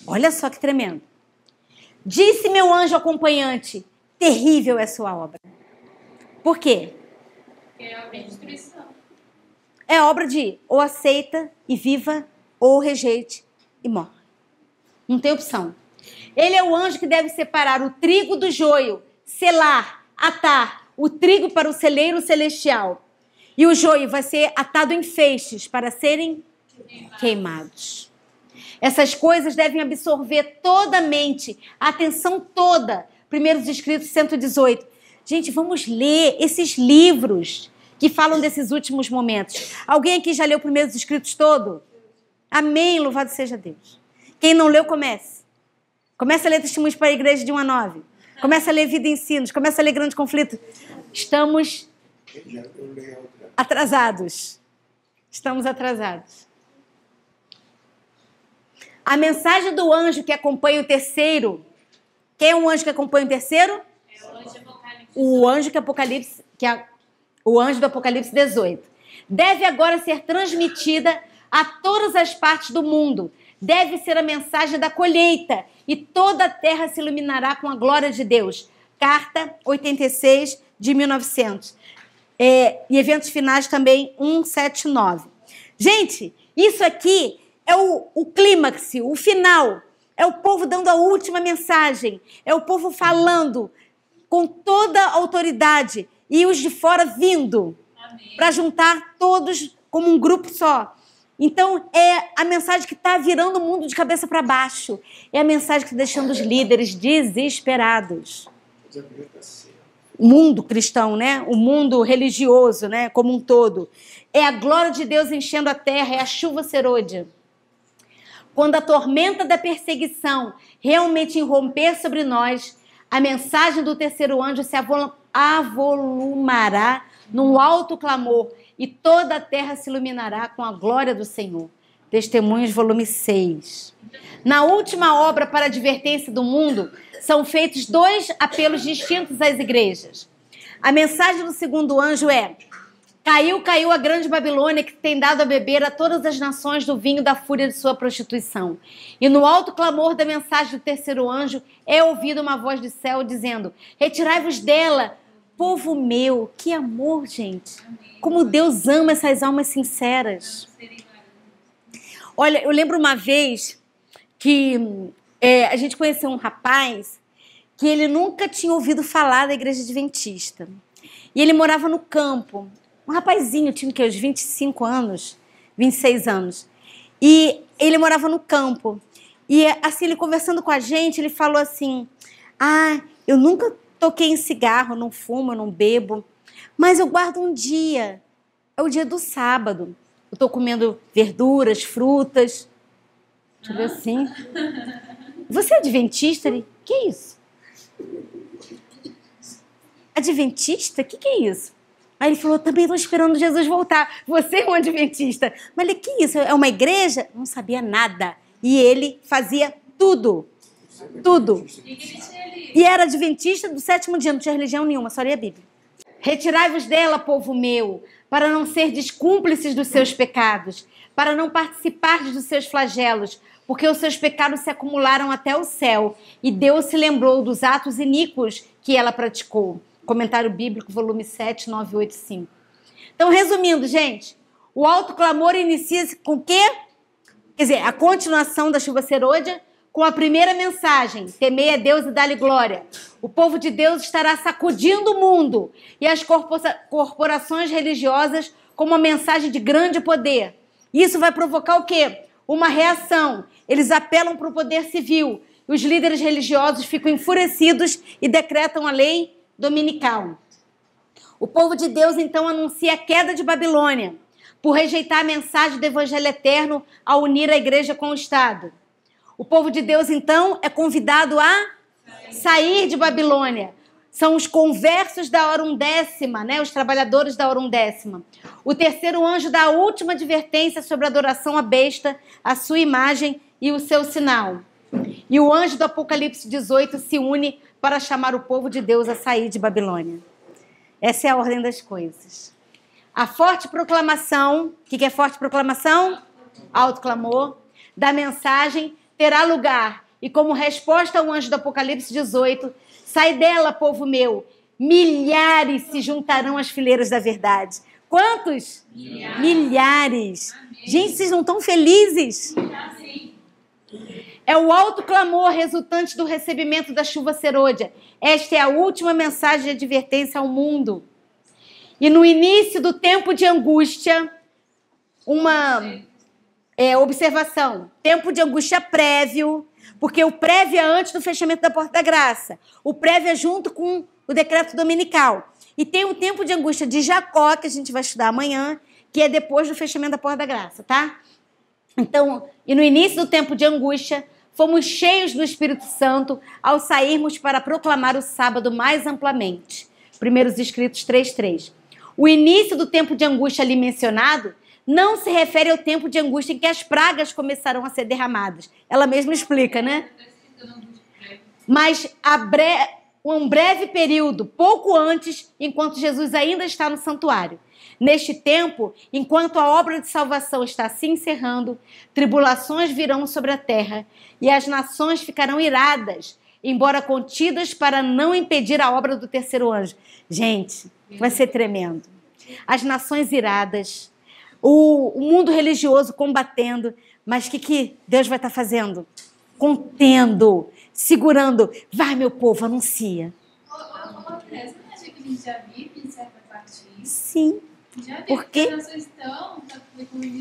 Olha só que tremendo. Disse meu anjo acompanhante: terrível é sua obra. Por quê? É obra de destruição. É obra de ou aceita e viva, ou rejeite e morre. Não tem opção. Ele é o anjo que deve separar o trigo do joio, selar, atar o trigo para o celeiro celestial. E o joio vai ser atado em feixes para serem queimados. Essas coisas devem absorver toda a mente, a atenção toda. Primeiros Escritos cento e dezoito. Gente, vamos ler esses livros que falam desses últimos momentos. Alguém aqui já leu Primeiros Escritos todo? Amém, louvado seja Deus. Quem não leu, comece. Comece a ler Testemunhos para a Igreja de um a nove. Começa a ler Vida e Ensinos, começa a ler Grande Conflito. Estamos atrasados. Estamos atrasados. A mensagem do anjo que acompanha o terceiro. Quem é o anjo que acompanha o terceiro? É o anjo Apocalipse. O anjo que Apocalipse, que é o anjo do Apocalipse dezoito. Deve agora ser transmitida a todas as partes do mundo. Deve ser a mensagem da colheita, e toda a terra se iluminará com a glória de Deus. Carta oitenta e seis, de mil e novecentos. É, e eventos finais também, cento e setenta e nove. Gente, isso aqui é o, o clímax, o final. É o povo dando a última mensagem. É o povo falando com toda a autoridade. E os de fora vindo para juntar todos como um grupo só. Então, é a mensagem que está virando o mundo de cabeça para baixo. É a mensagem que está deixando os líderes desesperados. O mundo cristão, né? O mundo religioso, né? Como um todo. É a glória de Deus enchendo a terra, é a chuva serôdia. Quando a tormenta da perseguição realmente irromper sobre nós, a mensagem do terceiro anjo se avolumará num alto clamor, e toda a terra se iluminará com a glória do Senhor. Testemunhas, volume seis. Na última obra para a advertência do mundo, são feitos dois apelos distintos às igrejas. A mensagem do segundo anjo é: caiu, caiu a grande Babilônia, que tem dado a beber a todas as nações do vinho da fúria de sua prostituição. E no alto clamor da mensagem do terceiro anjo, é ouvida uma voz do céu dizendo: retirai-vos dela, povo meu. Que amor, gente. Como Deus ama essas almas sinceras. Olha, eu lembro uma vez que é, a gente conheceu um rapaz que ele nunca tinha ouvido falar da igreja adventista. E ele morava no campo. Um rapazinho, tinha o quê? Uns vinte e cinco anos, vinte e seis anos. E ele morava no campo. E assim, ele conversando com a gente, ele falou assim: ah, eu nunca toquei em cigarro, não fumo, não bebo, mas eu guardo um dia. É o dia do sábado. Eu tô comendo verduras, frutas. Deixa eu ver assim. Você é adventista? Ele, que é isso? Adventista? Que que é isso? Aí ele falou: também estou esperando Jesus voltar. Você é um adventista. Mas ele, que isso? É uma igreja? Não sabia nada. E ele fazia tudo. Tudo. E era adventista do sétimo dia, não tinha religião nenhuma, só lia a Bíblia. Retirai-vos dela, povo meu, para não serdes cúmplices dos seus pecados, para não participardes dos seus flagelos, porque os seus pecados se acumularam até o céu, e Deus se lembrou dos atos iníquos que ela praticou. Comentário bíblico, volume sete, nove, oito, cinco. Então, resumindo, gente, o alto clamor inicia-se com o quê? Quer dizer, a continuação da chuva serôdia, com a primeira mensagem: temei a Deus e dá-lhe glória. O povo de Deus estará sacudindo o mundo e as corporações religiosas com uma mensagem de grande poder. Isso vai provocar o quê? Uma reação. Eles apelam para o poder civil. Os líderes religiosos ficam enfurecidos e decretam a lei dominical. O povo de Deus então anuncia a queda de Babilônia por rejeitar a mensagem do evangelho eterno ao unir a igreja com o Estado. O povo de Deus então é convidado a sair de Babilônia. São os conversos da hora undécima, né? Os trabalhadores da hora undécima. O terceiro anjo dá a última advertência sobre a adoração à besta, a sua imagem e o seu sinal. E o anjo do Apocalipse dezoito se une para chamar o povo de Deus a sair de Babilônia. Essa é a ordem das coisas. A forte proclamação, o que, que é forte proclamação? Alto clamor, da mensagem terá lugar, e como resposta ao anjo do Apocalipse dezoito, sai dela, povo meu, milhares se juntarão às fileiras da verdade. Quantos? Milhares. Milhares. Gente, vocês não estão felizes? Milhares. É o alto clamor resultante do recebimento da chuva serôdia. Esta é a última mensagem de advertência ao mundo. E no início do tempo de angústia, uma é, observação. Tempo de angústia prévio, porque o prévio é antes do fechamento da porta da graça. O prévio é junto com o decreto dominical. E tem o tempo de angústia de Jacó, que a gente vai estudar amanhã, que é depois do fechamento da porta da graça, tá? Então, e no início do tempo de angústia, fomos cheios do Espírito Santo ao sairmos para proclamar o sábado mais amplamente. Primeiros Escritos três, três. O início do tempo de angústia ali mencionado não se refere ao tempo de angústia em que as pragas começarão a ser derramadas. Ela mesma explica, né? Mas há bre... um breve período, pouco antes, enquanto Jesus ainda está no santuário. Neste tempo, enquanto a obra de salvação está se encerrando, tribulações virão sobre a terra e as nações ficarão iradas, embora contidas, para não impedir a obra do terceiro anjo. Gente, vai ser tremendo. As nações iradas, o, o mundo religioso combatendo, mas o que, que Deus vai estar fazendo? Contendo, segurando. Vai, meu povo, anuncia. Uma presa, não acha que a gente já vive em certa parte? Sim. Já porque estão, tá,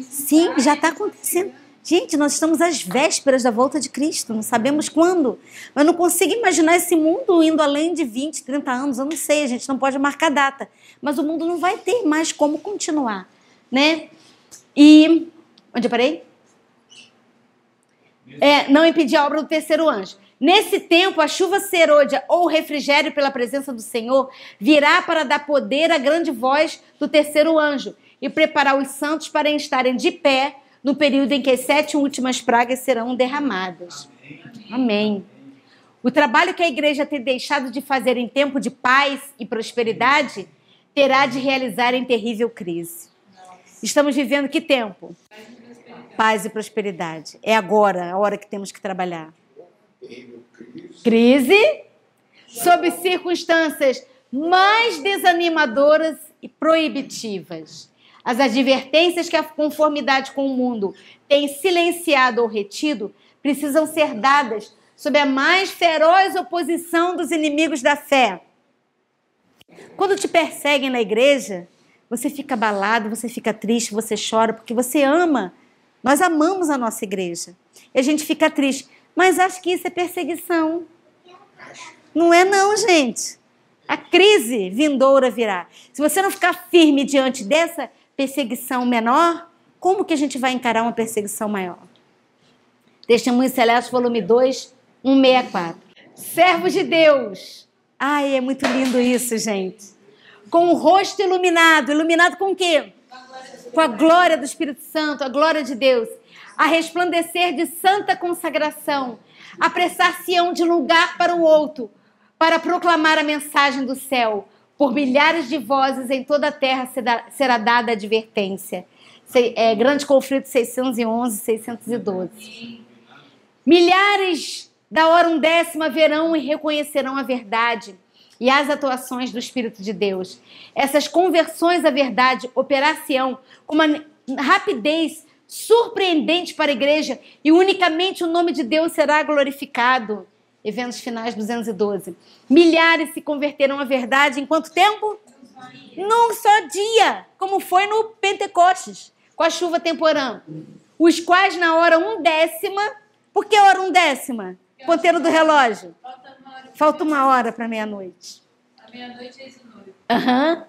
sim, pai, já está acontecendo. Gente, nós estamos às vésperas da volta de Cristo, não sabemos quando. Eu não consigo imaginar esse mundo indo além de vinte, trinta anos, eu não sei, a gente não pode marcar data. Mas o mundo não vai ter mais como continuar, né? E onde eu parei? É, não impedir a obra do terceiro anjo. Nesse tempo, a chuva serôdia ou refrigério pela presença do Senhor virá para dar poder à grande voz do terceiro anjo e preparar os santos para estarem de pé no período em que as sete últimas pragas serão derramadas. Amém. O trabalho que a igreja tem deixado de fazer em tempo de paz e prosperidade terá de realizar em terrível crise. Estamos vivendo que tempo? Paz e prosperidade. É agora, a hora que temos que trabalhar. Crise sob circunstâncias mais desanimadoras e proibitivas. As advertências que a conformidade com o mundo tem silenciado ou retido precisam ser dadas sob a mais feroz oposição dos inimigos da fé. Quando te perseguem na igreja, você fica abalado, você fica triste, você chora, porque você ama. Nós amamos a nossa igreja. E a gente fica triste. Mas acho que isso é perseguição. Não é não, gente. A crise vindoura virá. Se você não ficar firme diante dessa perseguição menor, como que a gente vai encarar uma perseguição maior? Testemunho Celeste, volume dois, cento e sessenta e quatro. Servos de Deus. Ai, é muito lindo isso, gente. Com o rosto iluminado. Iluminado com o quê? Com a glória do Espírito Santo, a glória de Deus. A resplandecer de santa consagração. Apressar-se-ão de lugar para o outro, para proclamar a mensagem do céu. Por milhares de vozes em toda a terra será dada a advertência. É, grande conflito seiscentos e onze, seiscentos e doze. Milhares da hora um décima verão e reconhecerão a verdade e as atuações do Espírito de Deus. Essas conversões à verdade operar-se-ão com uma rapidez surpreendente para a igreja e unicamente o nome de Deus será glorificado. Eventos finais duzentos e doze. Milhares se converterão à verdade em quanto tempo? Num só dia, como foi no Pentecostes, com a chuva temporã. Os quais na hora um décima... Por que hora um décima? Ponteiro do relógio. Falta uma hora para meia-noite. A meia-noite é esse noivo. Aham.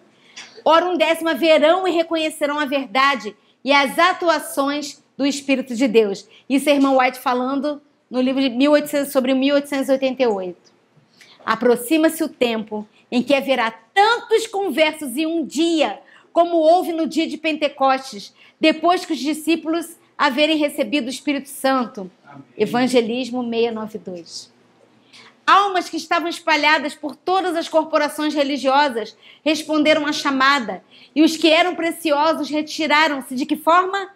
Hora um décima verão e reconhecerão a verdade e as atuações do Espírito de Deus. Isso é a irmã White falando no livro de mil e oitocentos, sobre mil oitocentos e oitenta e oito. Aproxima-se o tempo em que haverá tantos conversos em um dia, como houve no dia de Pentecostes, depois que os discípulos haverem recebido o Espírito Santo. Amém. Evangelismo seiscentos e noventa e dois. Almas que estavam espalhadas por todas as corporações religiosas responderam à chamada, e os que eram preciosos retiraram-se de que forma?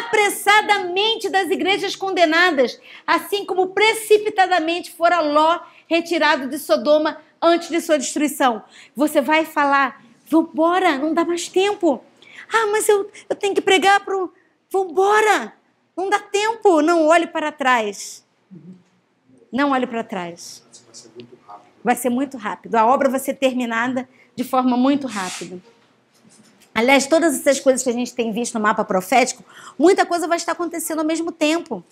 Apressadamente das igrejas condenadas, assim como precipitadamente fora Ló retirado de Sodoma antes de sua destruição. Você vai falar, vambora, não dá mais tempo. Ah, mas eu, eu tenho que pregar pro... Vambora, não dá tempo. Não olhe para trás. Não olhe para trás. Vai ser muito rápido. Vai ser muito rápido. A obra vai ser terminada de forma muito rápida. Aliás, todas essas coisas que a gente tem visto no mapa profético, muita coisa vai estar acontecendo ao mesmo tempo.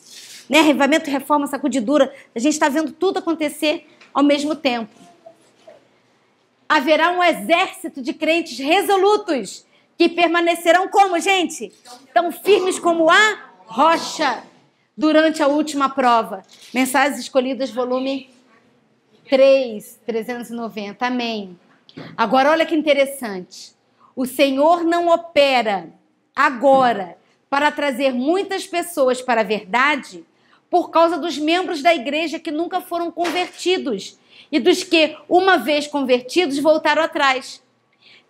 Né? Revivamento, reforma, sacudidura. A gente está vendo tudo acontecer ao mesmo tempo. Haverá um exército de crentes resolutos que permanecerão como, gente? Tão firmes como a rocha. Durante a última prova. Mensagens Escolhidas, volume três, trezentos e noventa. Amém. Agora, olha que interessante. O Senhor não opera agora para trazer muitas pessoas para a verdade por causa dos membros da igreja que nunca foram convertidos e dos que, uma vez convertidos, voltaram atrás.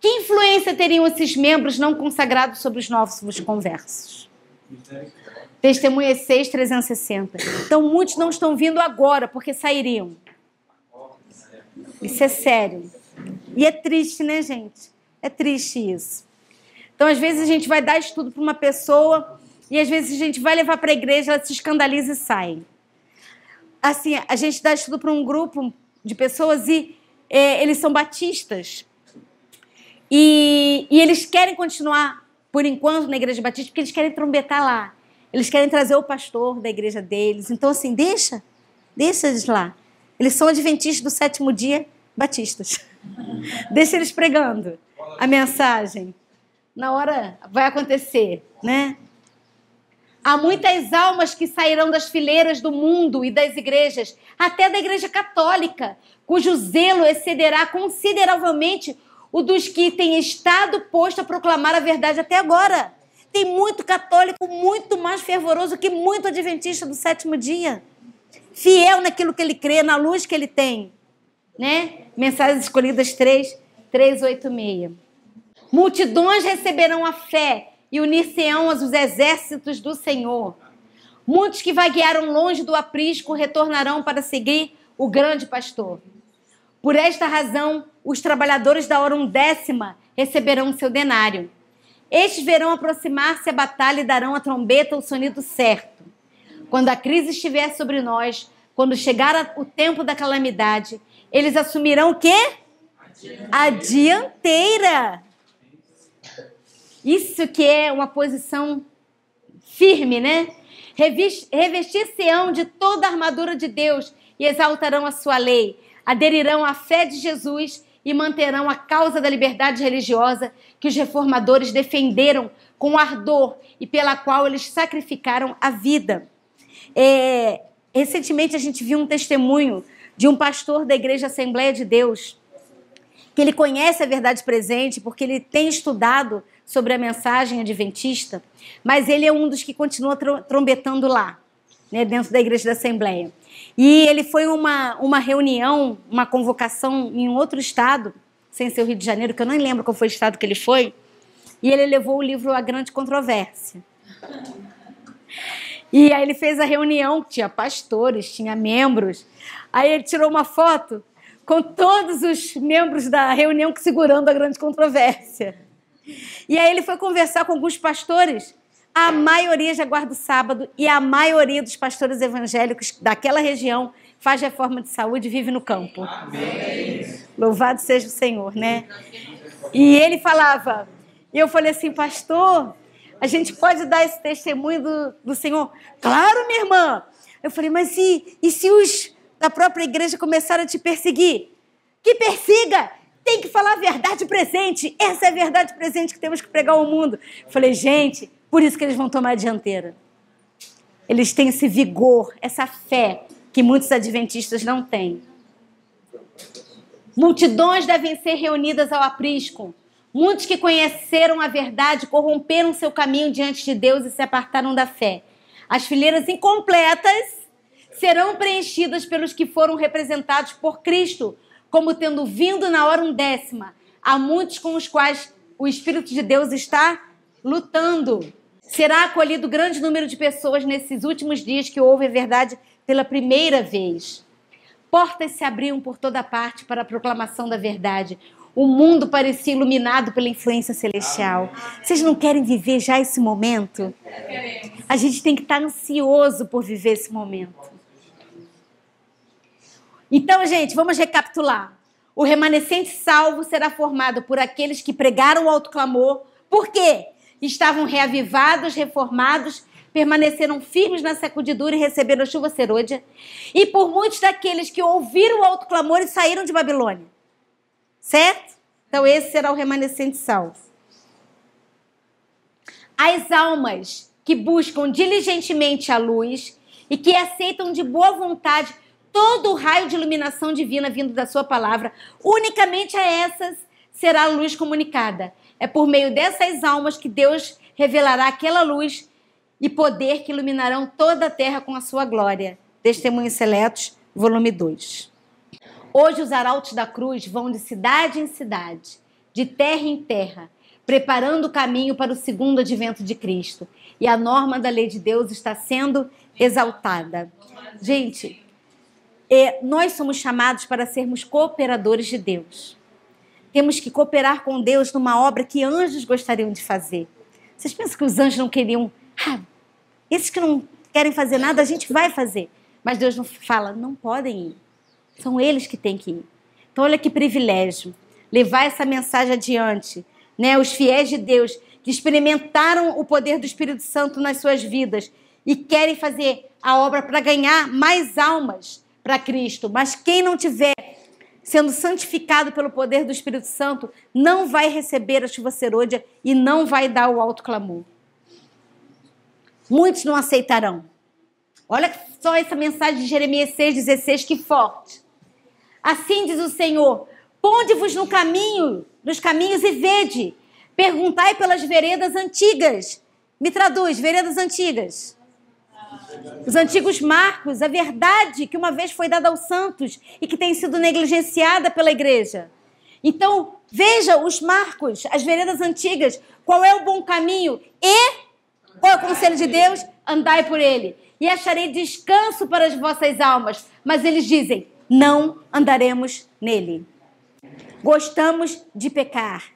Que influência teriam esses membros não consagrados sobre os novos conversos? Testemunhas seis, trezentos e sessenta. Então, muitos não estão vindo agora, porque sairiam. Isso é sério. E é triste, né, gente? É triste isso. Então, às vezes, a gente vai dar estudo para uma pessoa e, às vezes, a gente vai levar para a igreja, ela se escandaliza e sai. Assim, a gente dá estudo para um grupo de pessoas e é, eles são batistas. E, e eles querem continuar, por enquanto, na igreja batista, porque eles querem trombetar lá. Eles querem trazer o pastor da igreja deles. Então, assim, deixa, deixa eles lá. Eles são adventistas do sétimo dia, batistas. Deixa eles pregando a mensagem. Na hora vai acontecer, né? Há muitas almas que sairão das fileiras do mundo e das igrejas, até da igreja católica, cujo zelo excederá consideravelmente o dos que têm estado posto a proclamar a verdade até agora. Tem muito católico muito mais fervoroso que muito adventista do sétimo dia. Fiel naquilo que ele crê, na luz que ele tem. Né? Mensagens Escolhidas três, trezentos e oitenta e seis. Multidões receberão a fé e unir-se-ão aos exércitos do Senhor. Muitos que vaguearam longe do aprisco retornarão para seguir o grande pastor. Por esta razão, os trabalhadores da hora undécima receberão seu denário. Estes verão aproximar-se a batalha e darão a trombeta o sonido certo. Quando a crise estiver sobre nós, quando chegar o tempo da calamidade, eles assumirão o quê? A dianteira. Isso que é uma posição firme, né? Revestir-se-ão de toda a armadura de Deus e exaltarão a sua lei. Aderirão à fé de Jesus e manterão a causa da liberdade religiosa que os reformadores defenderam com ardor e pela qual eles sacrificaram a vida. É, recentemente a gente viu um testemunho de um pastor da Igreja Assembleia de Deus, que ele conhece a verdade presente porque ele tem estudado sobre a mensagem adventista, mas ele é um dos que continua trombetando lá, né, dentro da Igreja da Assembleia. E ele foi uma, uma reunião, uma convocação em um outro estado, sem ser o Rio de Janeiro, que eu não lembro qual foi o estado que ele foi, e ele levou o livro A Grande Controvérsia. E aí ele fez a reunião, tinha pastores, tinha membros, aí ele tirou uma foto com todos os membros da reunião que segurando A Grande Controvérsia. E aí ele foi conversar com alguns pastores, a maioria já guarda o sábado e a maioria dos pastores evangélicos daquela região faz reforma de saúde e vive no campo. Amém. Louvado seja o Senhor, né? E ele falava, e eu falei assim, pastor, a gente pode dar esse testemunho do, do Senhor? Claro, minha irmã. Eu falei, mas e, e se os da própria igreja começaram a te perseguir? Que persiga! Tem que falar a verdade presente. Essa é a verdade presente que temos que pregar ao mundo. Falei, gente, por isso que eles vão tomar a dianteira. Eles têm esse vigor, essa fé que muitos adventistas não têm. Multidões devem ser reunidas ao aprisco. Muitos que conheceram a verdade corromperam seu caminho diante de Deus e se apartaram da fé. As fileiras incompletas serão preenchidas pelos que foram representados por Cristo, como tendo vindo na hora undécima, há muitos com os quais o Espírito de Deus está lutando. Será acolhido grande número de pessoas nesses últimos dias que ouvem a verdade pela primeira vez. Portas se abriam por toda parte para a proclamação da verdade. O mundo parecia iluminado pela influência celestial. Vocês não querem viver já esse momento? A gente tem que estar ansioso por viver esse momento. Então, gente, vamos recapitular. O remanescente salvo será formado por aqueles que pregaram o alto clamor, porque estavam reavivados, reformados, permaneceram firmes na sacudidura e receberam a chuva serôdia, e por muitos daqueles que ouviram o alto clamor e saíram de Babilônia. Certo? Então, esse será o remanescente salvo. As almas que buscam diligentemente a luz e que aceitam de boa vontade todo o raio de iluminação divina vindo da sua palavra, unicamente a essas será a luz comunicada. É por meio dessas almas que Deus revelará aquela luz e poder que iluminarão toda a terra com a sua glória. Testemunhos Seletos, volume dois. Hoje os arautos da cruz vão de cidade em cidade, de terra em terra, preparando o caminho para o segundo advento de Cristo. E a norma da lei de Deus está sendo exaltada. Gente, É, nós somos chamados para sermos cooperadores de Deus. Temos que cooperar com Deus numa obra que anjos gostariam de fazer. Vocês pensam que os anjos não queriam? Ah, esses que não querem fazer nada, a gente vai fazer. Mas Deus não fala, não podem ir. São eles que têm que ir. Então olha que privilégio, levar essa mensagem adiante, né? Os fiéis de Deus, que experimentaram o poder do Espírito Santo nas suas vidas e querem fazer a obra para ganhar mais almas para Cristo, mas quem não tiver sendo santificado pelo poder do Espírito Santo, não vai receber a chuva serôdia e não vai dar o alto clamor. Muitos não aceitarão. Olha só essa mensagem de Jeremias seis, dezesseis, que forte. Assim diz o Senhor, ponde-vos no caminho, nos caminhos e vede, perguntai pelas veredas antigas, Me traduz, veredas antigas. Os antigos marcos, a verdade que uma vez foi dada aos santos e que tem sido negligenciada pela igreja. Então, veja os marcos, as veredas antigas, qual é o bom caminho e qual é o conselho de Deus? Andai por ele e acharei descanso para as vossas almas. Mas eles dizem, não andaremos nele. Gostamos de pecar.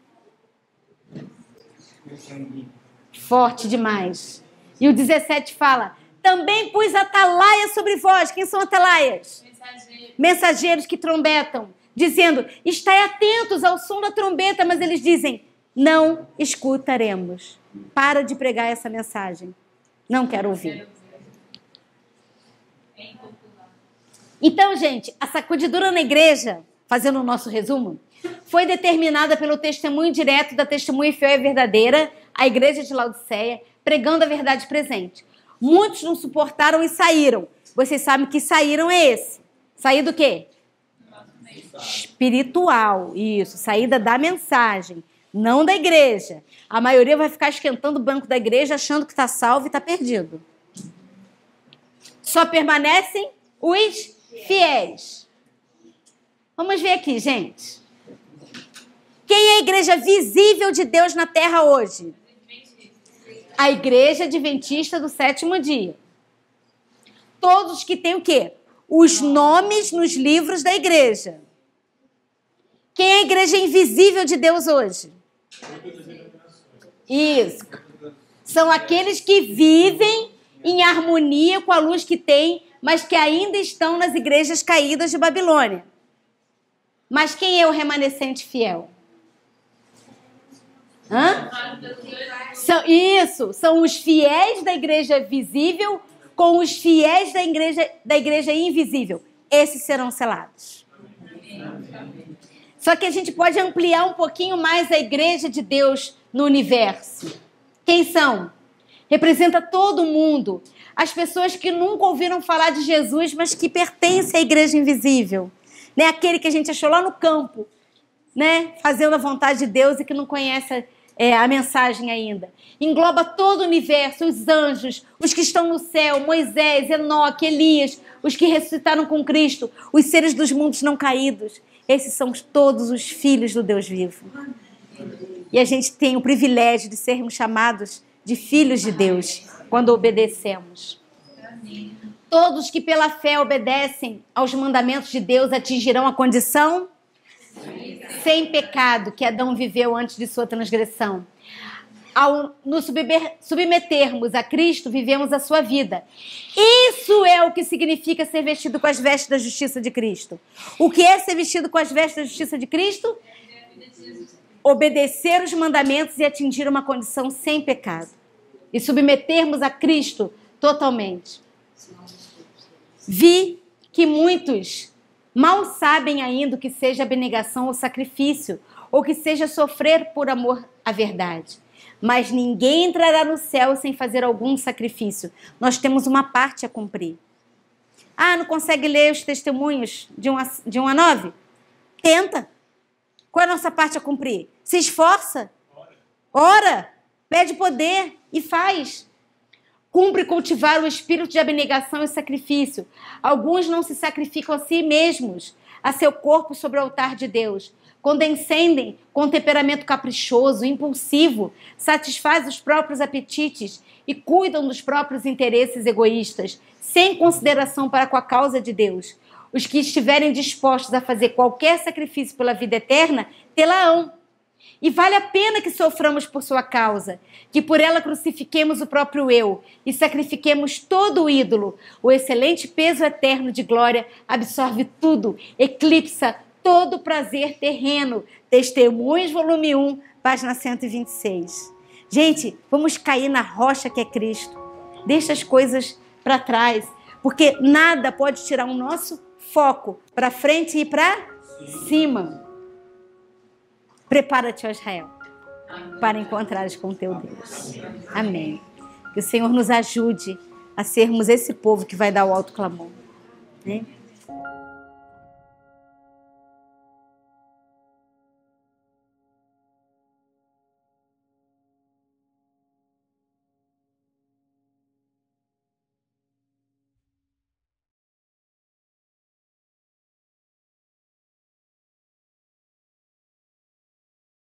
Forte demais. E o dezessete fala, também pus atalaias sobre vós. Quem são atalaias? Mensageiros. Mensageiros que trombetam, dizendo, estai atentos ao som da trombeta, mas eles dizem, não escutaremos. Para de pregar essa mensagem. Não quero ouvir. Então, gente, a sacudidura na igreja, fazendo o nosso resumo, foi determinada pelo testemunho direto da testemunha fiel e verdadeira, a igreja de Laodiceia, pregando a verdade presente. Muitos não suportaram e saíram. Vocês sabem que saíram é esse. Sair do quê? Espiritual. Isso, saída da mensagem, não da igreja. A maioria vai ficar esquentando o banco da igreja, achando que está salvo e está perdido. Só permanecem os fiéis. Vamos ver aqui, gente. Quem é a igreja visível de Deus na terra hoje? A igreja adventista do sétimo dia. Todos que têm o quê? Os nomes nos livros da igreja. Quem é a igreja invisível de Deus hoje? Isso. São aqueles que vivem em harmonia com a luz que tem, mas que ainda estão nas igrejas caídas de Babilônia. Mas quem é o remanescente fiel? Hã? São, isso, são os fiéis da igreja visível com os fiéis da igreja, da igreja invisível. Esses serão selados. Só que a gente pode ampliar um pouquinho mais a igreja de Deus no universo. Quem são? Representa todo mundo. As pessoas que nunca ouviram falar de Jesus, mas que pertencem à igreja invisível. Né? Aquele que a gente achou lá no campo, né? Fazendo a vontade de Deus e que não conhece é, a mensagem ainda. Engloba todo o universo, os anjos, os que estão no céu, Moisés, Enoque, Elias, os que ressuscitaram com Cristo, os seres dos mundos não caídos. Esses são todos os filhos do Deus vivo. E a gente tem o privilégio de sermos chamados de filhos de Deus quando obedecemos. Todos que pela fé obedecem aos mandamentos de Deus atingirão a condição sem pecado que Adão viveu antes de sua transgressão. Ao nos submetermos a Cristo, vivemos a sua vida. Isso é o que significa ser vestido com as vestes da justiça de Cristo. O que é ser vestido com as vestes da justiça de Cristo? Obedecer os mandamentos e atingir uma condição sem pecado. E submetermos a Cristo totalmente. Vi que muitos mal sabem ainda o que seja abnegação ou sacrifício, ou que seja sofrer por amor à verdade. Mas ninguém entrará no céu sem fazer algum sacrifício. Nós temos uma parte a cumprir. Ah, não consegue ler os testemunhos de um a nove? Tenta. Qual é a nossa parte a cumprir? Se esforça. Ora. Pede poder e faz. Cumpre cultivar o espírito de abnegação e sacrifício. Alguns não se sacrificam a si mesmos, a seu corpo sobre o altar de Deus. Quando encendem com temperamento caprichoso, impulsivo, satisfazem os próprios apetites e cuidam dos próprios interesses egoístas, sem consideração para com a causa de Deus. Os que estiverem dispostos a fazer qualquer sacrifício pela vida eterna, tê-la-ão. E vale a pena que soframos por sua causa, que por ela crucifiquemos o próprio eu e sacrifiquemos todo o ídolo. O excelente peso eterno de glória absorve tudo, eclipsa todo o prazer terreno. Testemunhos, volume um, página cento e vinte e seis. Gente, vamos cair na rocha que é Cristo. Deixa as coisas para trás, porque nada pode tirar o nosso foco para frente e para cima. Prepara-te, ó Israel, para encontrares com teu Deus. Amém. Que o Senhor nos ajude a sermos esse povo que vai dar o alto clamor. Amém.